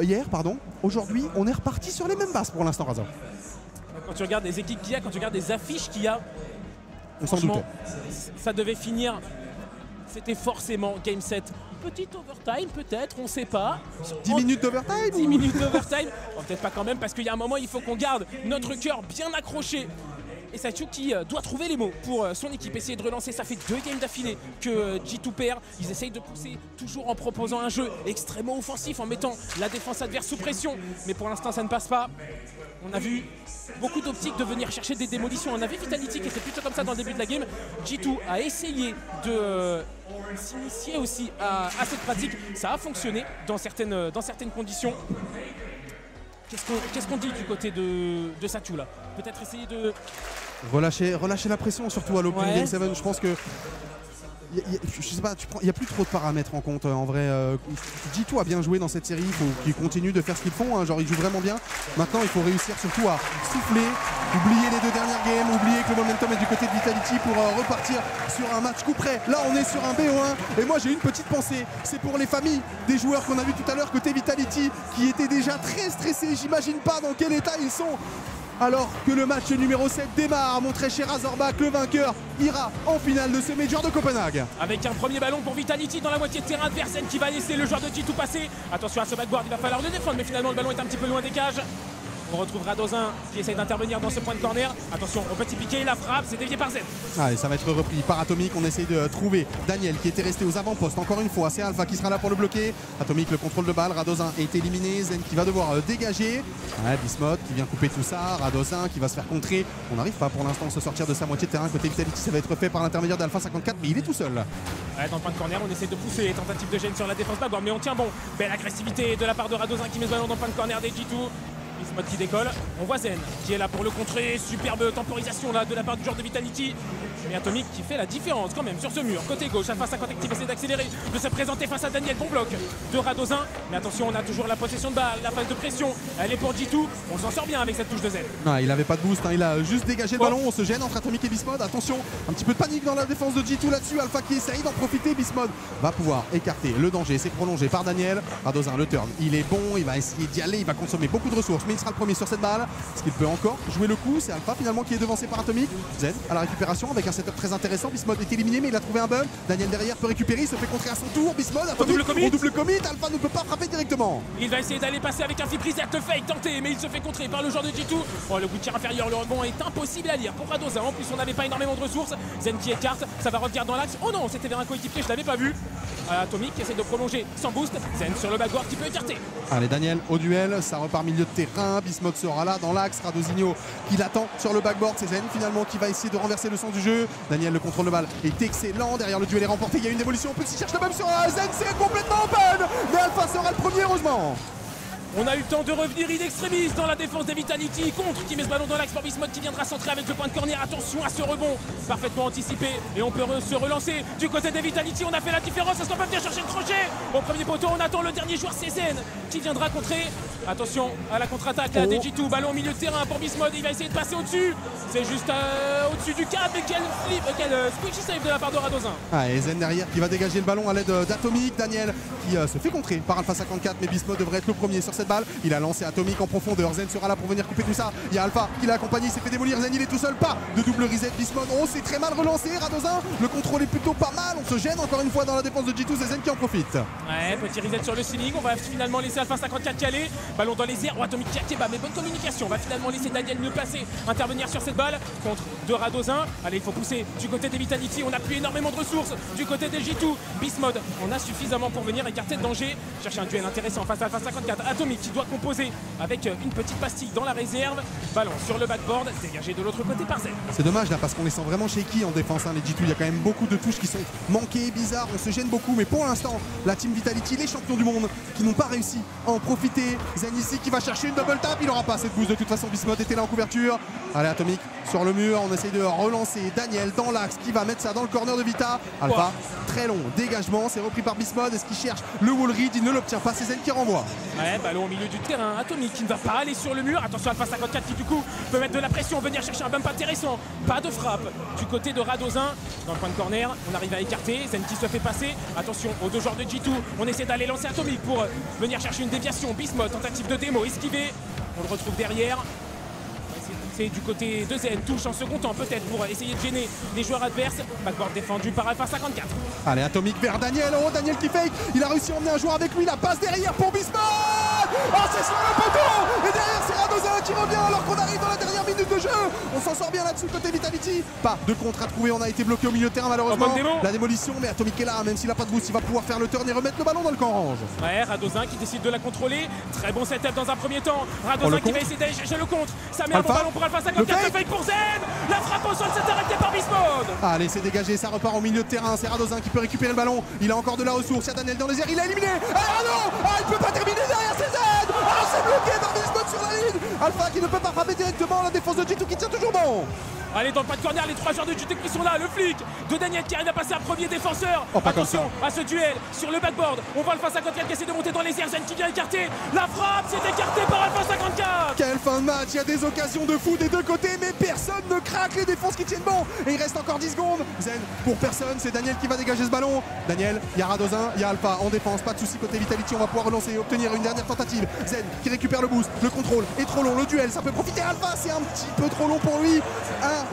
Hier, pardon. Aujourd'hui, on est reparti sur les mêmes bases pour l'instant, Razor. Quand tu regardes les équipes qu'il y a, quand tu regardes les affiches qu'il y a, on s'en doutait. Ça devait finir c'était forcément Game 7. Petite overtime peut-être, on sait pas. 10 minutes d'overtime. 10 minutes d'overtime. Oh, peut-être pas quand même, parce qu'il y a un moment, il faut qu'on garde notre cœur bien accroché. Et Satu qui doit trouver les mots pour son équipe, essayer de relancer. Ça fait 2 games d'affilée que G2 perd. Ils essayent de pousser toujours en proposant un jeu extrêmement offensif, en mettant la défense adverse sous pression. Mais pour l'instant, ça ne passe pas. On a vu beaucoup d'optiques de venir chercher des démolitions. On a vu Vitality qui était plutôt comme ça dans le début de la game. G2 a essayé de s'initier aussi à cette pratique. Ça a fonctionné dans certaines conditions. Qu'est-ce qu'on dit du côté de Satu là? Peut-être essayer de... Relâcher la pression, surtout à l'Open Game 7. Je pense que... je sais pas, il n'y a plus trop de paramètres en compte en vrai. G2 a bien joué dans cette série, il faut qu'ils continuent de faire ce qu'ils font, hein, genre ils jouent vraiment bien. Maintenant il faut réussir surtout à souffler, oublier les 2 dernières games, oublier que le momentum est du côté de Vitality pour repartir sur un match coup près. Là on est sur un BO1 et moi j'ai une petite pensée, c'est pour les familles des joueurs qu'on a vu tout à l'heure côté Vitality qui étaient déjà très stressés, j'imagine pas dans quel état ils sont. Alors que le match numéro 7 démarre, mon très cher Razorback, le vainqueur ira en finale de ce Major de Copenhague. Avec un premier ballon pour Vitality dans la moitié de terrain de Versen qui va laisser le joueur de G2 passer. Attention à ce backboard, il va falloir le défendre, mais finalement le ballon est un petit peu loin des cages. On retrouve Radosin qui essaye d'intervenir dans ce point de corner. Attention au petit piqué, la frappe, c'est dévié par Zen. Ah, et ça va être repris par Atomic. On essaye de trouver Daniel qui était resté aux avant-postes. Encore une fois, c'est Alpha qui sera là pour le bloquer. Atomic, le contrôle de balle. Radosin est éliminé. Zen qui va devoir dégager. Ah, Bismode qui vient couper tout ça. Radosin qui va se faire contrer. On n'arrive pas pour l'instant à se sortir de sa moitié de terrain. Côté Vitality, ça va être fait par l'intermédiaire d'Alpha54, mais il est tout seul. Ouais, dans le point de corner, on essaie de pousser. Les tentatives de gêne sur la défense d'Agor, mais on tient bon. Belle agressivité de la part de Radosin qui met le ballon dans le point de corner des G2. Bismode qui décolle, on voit Zen qui est là pour le contrer, superbe temporisation là de la part du joueur de Vitality. Et Atomic qui fait la différence quand même sur ce mur, côté gauche, Alpha54 qui essaie d'accélérer, de se présenter face à Daniel, bon bloc de Radosin. Mais attention, on a toujours la possession de balle, la phase de pression, elle est pour G2, on s'en sort bien avec cette touche de Zen. Non, il n'avait pas de boost, hein. Il a juste dégagé le ballon, on se gêne entre Atomic et Bismode, attention, un petit peu de panique dans la défense de G2 là-dessus, Alpha qui essaye d'en profiter, Bismode va pouvoir écarter le danger, c'est prolongé par Daniel. Radosin, le turn, il est bon, il va essayer d'y aller, il va consommer beaucoup de ressources. Mais il sera le premier sur cette balle. Est-ce qu'il peut encore jouer le coup? C'est Alpha finalement qui est devancé par Atomic. Zen à la récupération avec un setup très intéressant. Bismode est éliminé mais il a trouvé un bump. Daniel derrière peut récupérer, il se fait contrer à son tour. Bismode, Atomic, double commit. Alpha ne peut pas frapper directement. Il va essayer d'aller passer avec un flip reset fake tenté, mais il se fait contrer par le joueur de G2. Oh, le boucher inférieur, le rebond est impossible à lire pour Radosin. En plus, on n'avait pas énormément de ressources. Zen qui écarte, ça va revenir dans l'axe. Oh non, c'était vers un coéquipier, je l'avais pas vu. Atomic essaie de prolonger sans boost. Zen sur le backboard qui peut écarter. Allez, Daniel au duel, ça repart milieu de terrain. Bismode sera là dans l'axe, Radosinho qui l'attend sur le backboard, c'est Zen finalement qui va essayer de renverser le sens du jeu. Daniel, le contrôle de balle est excellent, derrière le duel est remporté, il y a une dévolution, Pulse cherche le même sur Zen, c'est complètement open, mais Alpha sera le premier heureusement. On a eu le temps de revenir in extremis dans la défense des Vitality, contre qui met ce ballon dans l'axe pour Bismode qui viendra centrer avec le point de corner. Attention à ce rebond, parfaitement anticipé, et on peut se relancer du côté des Vitality. On a fait la différence, est-ce qu'on peut venir chercher le crochet? Au premier poteau, on attend le dernier joueur, c'est Zen qui viendra contrer. Attention à la contre-attaque des G2, ballon au milieu de terrain pour Bismode, il va essayer de passer au-dessus. C'est juste au-dessus du cadre, mais quel flip, quel squishy save de la part de Radosin. Ah, et Zen derrière qui va dégager le ballon à l'aide d'Atomic. Daniel qui se fait contrer par Alpha54, mais Bismode devrait être le premier sur cette balle. Il a lancé Atomic en profondeur, Zen sera là pour venir couper tout ça. Il y a Alpha qui l'a accompagné, il s'est fait démolir, Zen il est tout seul, pas de double reset. Bismode, on s'est très mal relancé, Radosin le contrôle est plutôt pas mal, on se gêne encore une fois dans la défense de G2, c'est Zen qui en profite. Ouais, petit reset sur le ceiling, on va finalement laisser Alpha54 caler, ballon dans les airs, oh, Atomic qui a mais bonne communication, on va finalement laisser Daniel mieux passer, intervenir sur cette balle contre de Radosin. Allez, il faut pousser du côté des Vitality, on a plus énormément de ressources du côté des G2, Bismode, on a suffisamment pour venir écarter le danger, chercher un duel intéressant face à Alpha54. Atomic qui doit composer avec une petite pastille dans la réserve. Ballon sur le backboard, dégagé de l'autre côté par Zen. C'est dommage là parce qu'on les sent vraiment shaky en défense, hein, les G2. Il y a quand même beaucoup de touches qui sont manquées, bizarres. On se gêne beaucoup, mais pour l'instant, la team Vitality, les champions du monde, qui n'ont pas réussi à en profiter. Zen ici qui va chercher une double tape. Il n'aura pas cette boost de toute façon. Bismode était là en couverture. Allez, Atomic sur le mur. On essaye de relancer Daniel dans l'axe qui va mettre ça dans le corner de Vita. Alpha, très long dégagement. C'est repris par Bismode. Est-ce qu'il cherche le wall read? Il ne l'obtient pas. C'est Zen qui renvoie. Ouais, ballon au milieu du terrain, Atomic qui ne va pas aller sur le mur. Attention Alpha54 qui du coup peut mettre de la pression, venir chercher un bump intéressant. Pas de frappe du côté de Radosin. Dans le point de corner, on arrive à écarter. Zen qui se fait passer. Attention aux deux joueurs de G2. On essaie d'aller lancer Atomic pour venir chercher une déviation. Bismode, tentative de démo, esquiver. On le retrouve derrière. fait du côté de Zen. Touche en second temps peut-être pour essayer de gêner les joueurs adverses. Backboard défendu par Alpha54. Allez, Atomic vers Daniel. Oh, Daniel qui fake. Il a réussi à emmener un joueur avec lui. La passe derrière pour Bismode. Oh, c'est sur le poteau. Et derrière, c'est Radosin qui revient alors qu'on arrive dans la dernière minute de jeu. On s'en sort bien là-dessus côté Vitality. Pas de contre à trouver. On a été bloqué au milieu de terrain malheureusement. Oh, bon, la démolition, mais Atomic est là. Même s'il n'a pas de boost, il va pouvoir faire le turn et remettre le ballon dans le camp orange. Ouais, Radosin qui décide de la contrôler. Très bon setup dans un premier temps. Radosin qui va essayer de le contre. Ça met un bon ballon pour Alpha54. Le fake pour Zen. La frappe au sol s'est arrêtée par Bismode. Allez, c'est dégagé. Ça repart au milieu de terrain. C'est Radosin qui peut récupérer le ballon. Il a encore de la ressource. Il y a Daniel dans les airs. Il est éliminé. Ah non, ah, il ne peut pas terminer derrière. C'est Zen. Ah, c'est bloqué par Bismode sur la ligne. Alpha qui ne peut pas frapper directement. La défense de G2 qui tient toujours bon. Allez, dans le pas de corner, les trois joueurs de G2 qui sont là. Le flic de Daniel qui arrive à passer un premier défenseur. Oh, attention à ce duel sur le backboard. On voit Alpha54 qui essaie de monter dans les airs. Zen qui vient écarter. La frappe s'est écartée par Alpha54. Quelle fin de match. Il y a des occasions de fou des deux côtés, mais personne ne craque. Les défenses qui tiennent bon. Et il reste encore 10 secondes. Zen pour personne. C'est Daniel qui va dégager ce ballon. Daniel, il y a Radosin, il y a Alpha en défense. Pas de soucis côté Vitality. On va pouvoir relancer et obtenir une dernière tentative. Zen qui récupère le boost. Le contrôle est trop long. Le duel, ça peut profiter Alpha. C'est un petit peu trop long pour lui.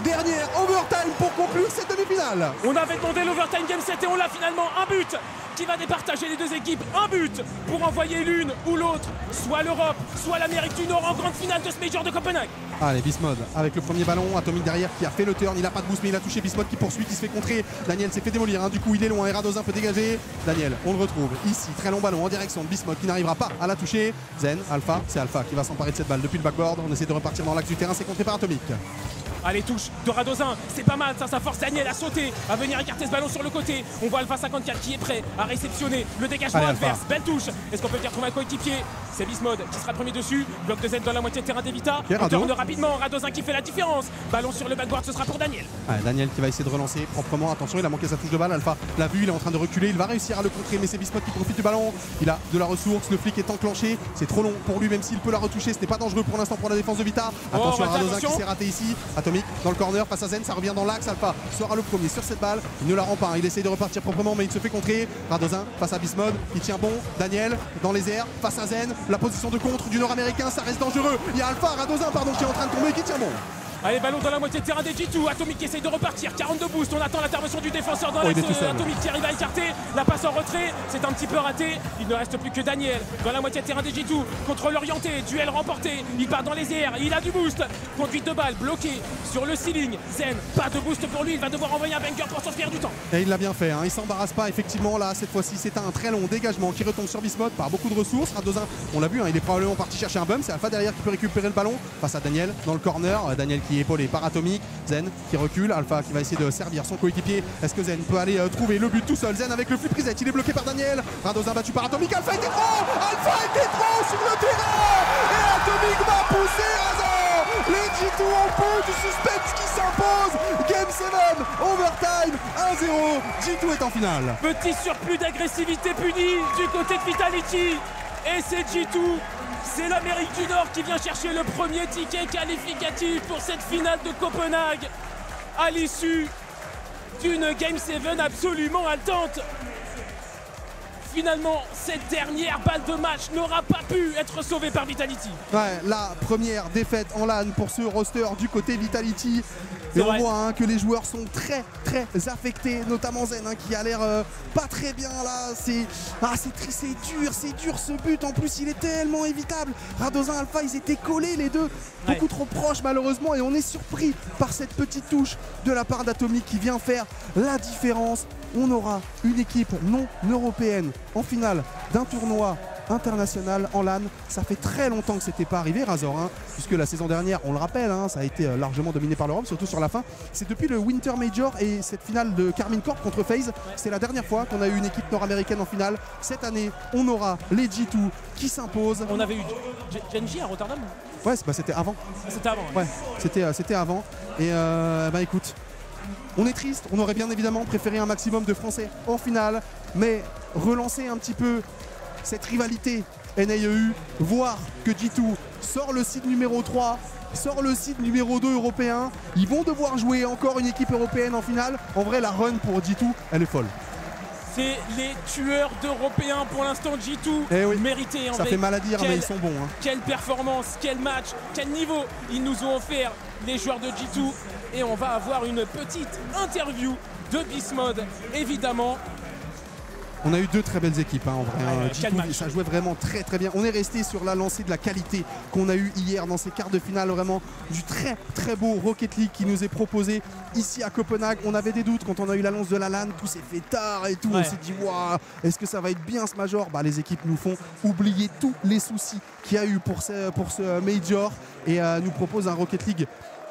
Dernière overtime pour conclure cette demi-finale. On avait demandé l'overtime game 7 et on l'a finalement. Un but qui va départager les deux équipes. Un but pour envoyer l'une ou l'autre, soit l'Europe, soit l'Amérique du Nord en grande finale de ce Major de Copenhague. Allez, Bismode avec le premier ballon. Atomic derrière qui a fait le turn. Il n'a pas de boost mais il a touché Bismode qui poursuit, qui se fait contrer. Daniel s'est fait démolir. Du coup, il est loin. Radosin peut dégager. Daniel, on le retrouve ici. Très long ballon en direction de Bismode qui n'arrivera pas à la toucher. Zen, Alpha, c'est Alpha qui va s'emparer de cette balle depuis le backboard. On essaie de repartir dans l'axe du terrain. C'est contré par Atomic. Allez, touche de Radosin, c'est pas mal ça, ça force Daniel à sauter, à venir écarter ce ballon sur le côté. On voit Alpha54 qui est prêt à réceptionner le dégagement adverse. Belle touche. Est-ce qu'on peut venir trouver un coéquipier? C'est Bismode qui sera premier dessus. Bloc de Z dans la moitié de terrain d'Evita. On tourne rapidement, Radosin qui fait la différence. Ballon sur le backboard, ce sera pour Daniel. Allez, Daniel qui va essayer de relancer proprement. Attention, il a manqué sa touche de balle. Alpha l'a vu, il est en train de reculer, il va réussir à le contrer, mais c'est Bismode qui profite du ballon. Il a de la ressource, le flic est enclenché. C'est trop long pour lui, même s'il peut la retoucher. Ce n'est pas dangereux pour l'instant pour la défense de Vita. Attention, Radosin qui s'est raté ici. Atomic dans le corner, face à Zen, ça revient dans l'axe. Alpha sera le premier sur cette balle, il ne la rend pas, il essaye de repartir proprement mais il se fait contrer. Radosin face à Bismode, il tient bon. Daniel dans les airs, face à Zen, la position de contre du Nord-Américain, ça reste dangereux. Il y a Alpha, Radosin pardon, qui est en train de tomber et qui tient bon. Allez, ballon dans la moitié de terrain des G2. Atomic qui essaye de repartir. 42 boosts. On attend l'intervention du défenseur dans l'axe. Atomic qui arrive à écarter. La passe en retrait. C'est un petit peu raté. Il ne reste plus que Daniel dans la moitié de terrain des G2. Contrôle orienté. Duel remporté. Il part dans les airs. Il a du boost. Conduite de balle bloquée sur le ceiling. Zen, pas de boost pour lui. Il va devoir envoyer un bunker pour sortir du temps. Et il l'a bien fait. Il s'embarrasse pas. Effectivement, là, cette fois-ci, c'est un très long dégagement qui retombe sur Bismode par beaucoup de ressources. Radosin, on l'a vu, il est probablement parti chercher un bum. C'est Alpha derrière qui peut récupérer le ballon face à Daniel dans le corner. Daniel qui est épaulé par Atomic, Zen qui recule, Alpha qui va essayer de servir son coéquipier. Est-ce que Zen peut aller trouver le but tout seul? Zen avec le flip reset, il est bloqué par Daniel. Radosin battu par Atomic, Alpha était trop! Alpha était trop sur le terrain! Et Atomic va pousser Razor! Les G2 en peau du suspense qui s'impose! Game 7, overtime, 1-0, G2 est en finale. Petit surplus d'agressivité puni du côté de Vitality. Et c'est G2. C'est l'Amérique du Nord qui vient chercher le premier ticket qualificatif pour cette finale de Copenhague à l'issue d'une Game 7 absolument haletante. Finalement, cette dernière balle de match n'aura pas pu être sauvée par Vitality. Ouais, la première défaite en LAN pour ce roster du côté Vitality. Et on voit que les joueurs sont très affectés, notamment Zen qui a l'air pas très bien là. C'est dur ce but, en plus il est tellement évitable. Radosin, Alpha, ils étaient collés les deux, beaucoup trop proches malheureusement, et on est surpris par cette petite touche de la part d'Atomic qui vient faire la différence. On aura une équipe non européenne en finale d'un tournoi international en LAN. Ça fait très longtemps que c'était pas arrivé, Razor, puisque la saison dernière, on le rappelle, ça a été largement dominé par l'Europe, surtout sur la fin. C'est depuis le Winter Major et cette finale de Karmine Corp contre FaZe, c'est la dernière fois qu'on a eu une équipe nord-américaine en finale. Cette année, on aura les G2 qui s'imposent. On avait eu Genji à Rotterdam. Ouais, c'était avant. C'était avant. Ouais, c'était avant. Et écoute, on est triste, on aurait bien évidemment préféré un maximum de Français en finale, mais relancer un petit peu cette rivalité NAEU, voir que G2 sort le seed numéro 3, sort le seed numéro 2 européen. Ils vont devoir jouer encore une équipe européenne en finale. En vrai, la run pour G2, elle est folle. C'est les tueurs d'Européens pour l'instant. G2 eh oui. Mérité. Ça fait mal à dire, mais ils sont bons. Hein. Quelle performance, quel match, quel niveau ils nous ont offert, les joueurs de G2. Et on va avoir une petite interview de Bismode, évidemment. On a eu deux très belles équipes hein, en vrai. G2, ça jouait vraiment très très bien. On est resté sur la lancée de la qualité qu'on a eue hier dans ces quarts de finale. Vraiment du très très beau Rocket League qui nous est proposé ici à Copenhague. On avait des doutes quand on a eu l'annonce de la LAN. Tout s'est fait tard et tout. Ouais. On s'est dit waouh, est-ce que ça va être bien ce major? Bah, les équipes nous font oublier tous les soucis qu'il y a eu pour ce major et nous proposent un Rocket League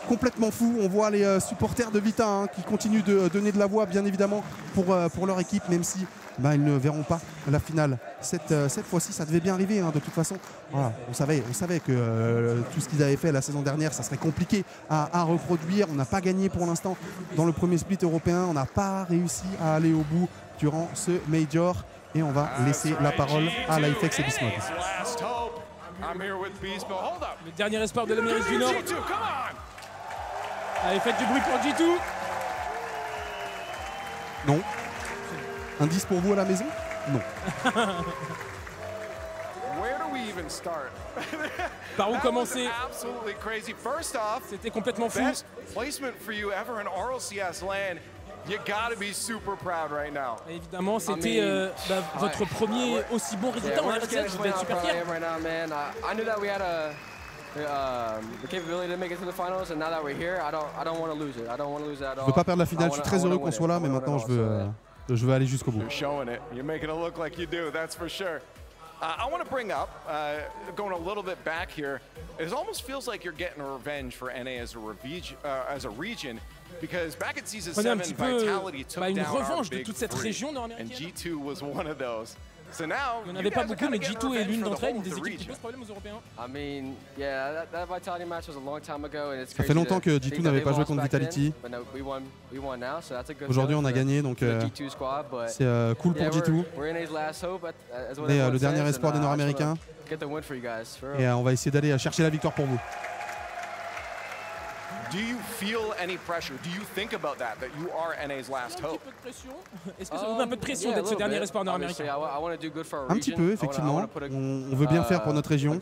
complètement fou. On voit les supporters de Vita hein, qui continuent de donner de la voix bien évidemment pour leur équipe, même si bah, ils ne verront pas la finale. Cette fois-ci, ça devait bien arriver hein, de toute façon. Voilà, on savait que tout ce qu'ils avaient fait la saison dernière, ça serait compliqué à reproduire. On n'a pas gagné pour l'instant dans le premier split européen. On n'a pas réussi à aller au bout durant ce Major. Et on va laisser la parole à Lifex et Bismode. Le dernier espoir de l'Amérique du Nord. Allez, faites du bruit pour G2. Non. Indice pour vous à la maison? Non. Par où commencer? C'était complètement fou. Et évidemment, c'était votre premier aussi bon résultat en RLCS. Vous êtes super fiers. Je ne veux pas perdre la finale. Je suis très heureux qu'on soit là, mais maintenant je veux... Je vais aller jusqu'au bout. Prenez un petit peu une revanche de toute cette région nord-américaine. Il n'y en avait pas beaucoup, mais G2 est l'une d'entre elles, une des équipes qui pose problème aux Européens. Ça fait longtemps que G2 n'avait pas joué contre Vitality. Aujourd'hui, on a gagné, donc c'est cool pour G2. On est le dernier espoir des Nord-Américains. Et on va essayer d'aller chercher la victoire pour vous. Do you feel any pressure? Do you think about that? That you are NA's last hope? Est-ce que ça vous donne un peu de pression d'être ce dernier espoir nord-américain? Un petit peu, effectivement. On veut bien faire pour notre région.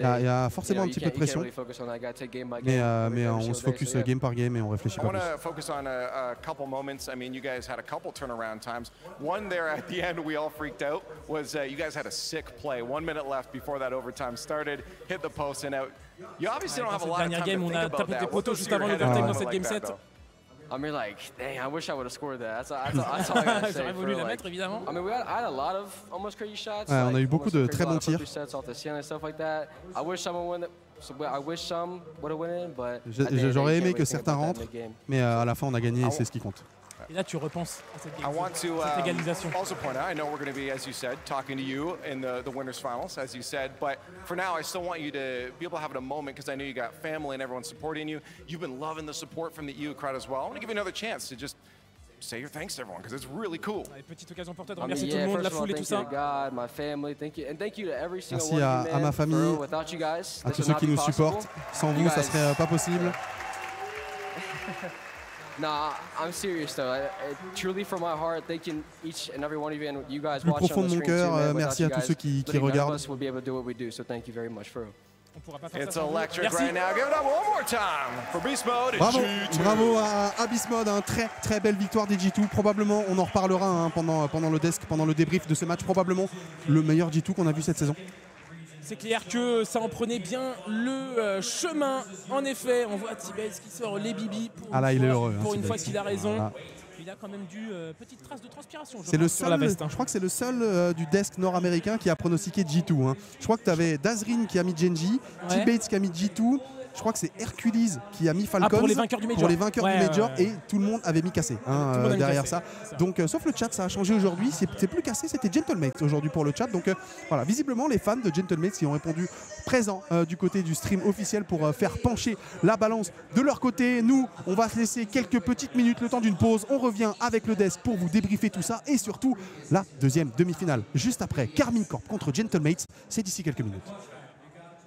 Il y a forcément un petit peu de pression. Mais on se focus game par game et on réfléchit pas plus. Dernière game, on a tapé des poteaux juste avant le overtime dans cette game 7. J'aurais voulu la mettre, évidemment. On a eu beaucoup de très bons tirs. J'aurais aimé que certains rentrent, mais à la fin, on a gagné et c'est ce qui compte. Et là, tu repenses à cette égalisation. Petite occasion pour toi de remercier tout le monde, la foule et tout ça. Merci à ma famille, à tous ceux qui nous supportent. Sans vous, ça serait pas possible. Du profond de mon cœur, merci à tous ceux qui regardent. Bravo à Bismode, une très très belle victoire des G2. Probablement, on en reparlera hein, pendant le desk, pendant le débrief de ce match, probablement le meilleur G2 qu'on a vu cette saison. C'est clair que ça en prenait bien le chemin. En effet, on voit T-Bates qui sort les bibis pour ah là, il est heureux, pour une fois qu'il a raison. Voilà. Il a quand même dû petite trace de transpiration. C'est le seul, je crois que c'est le seul du desk nord-américain qui a pronostiqué G2. Hein. Je crois que tu avais Dazrin qui a mis Genji, ouais. T-Bates qui a mis G2. Je crois que c'est Hercules qui a mis Falcons pour les vainqueurs du Major, et tout le monde avait mis cassé hein, derrière cassé, ça. Donc, sauf le chat, ça a changé aujourd'hui. C'était plus cassé, c'était Gentlemates aujourd'hui pour le chat. Donc voilà, visiblement les fans de Gentlemates qui ont répondu présent du côté du stream officiel pour faire pencher la balance de leur côté. Nous, on va se laisser quelques petites minutes, le temps d'une pause. On revient avec le desk pour vous débriefer tout ça et surtout la deuxième demi-finale. Juste après, Karmine Corp contre Gentlemates, c'est d'ici quelques minutes.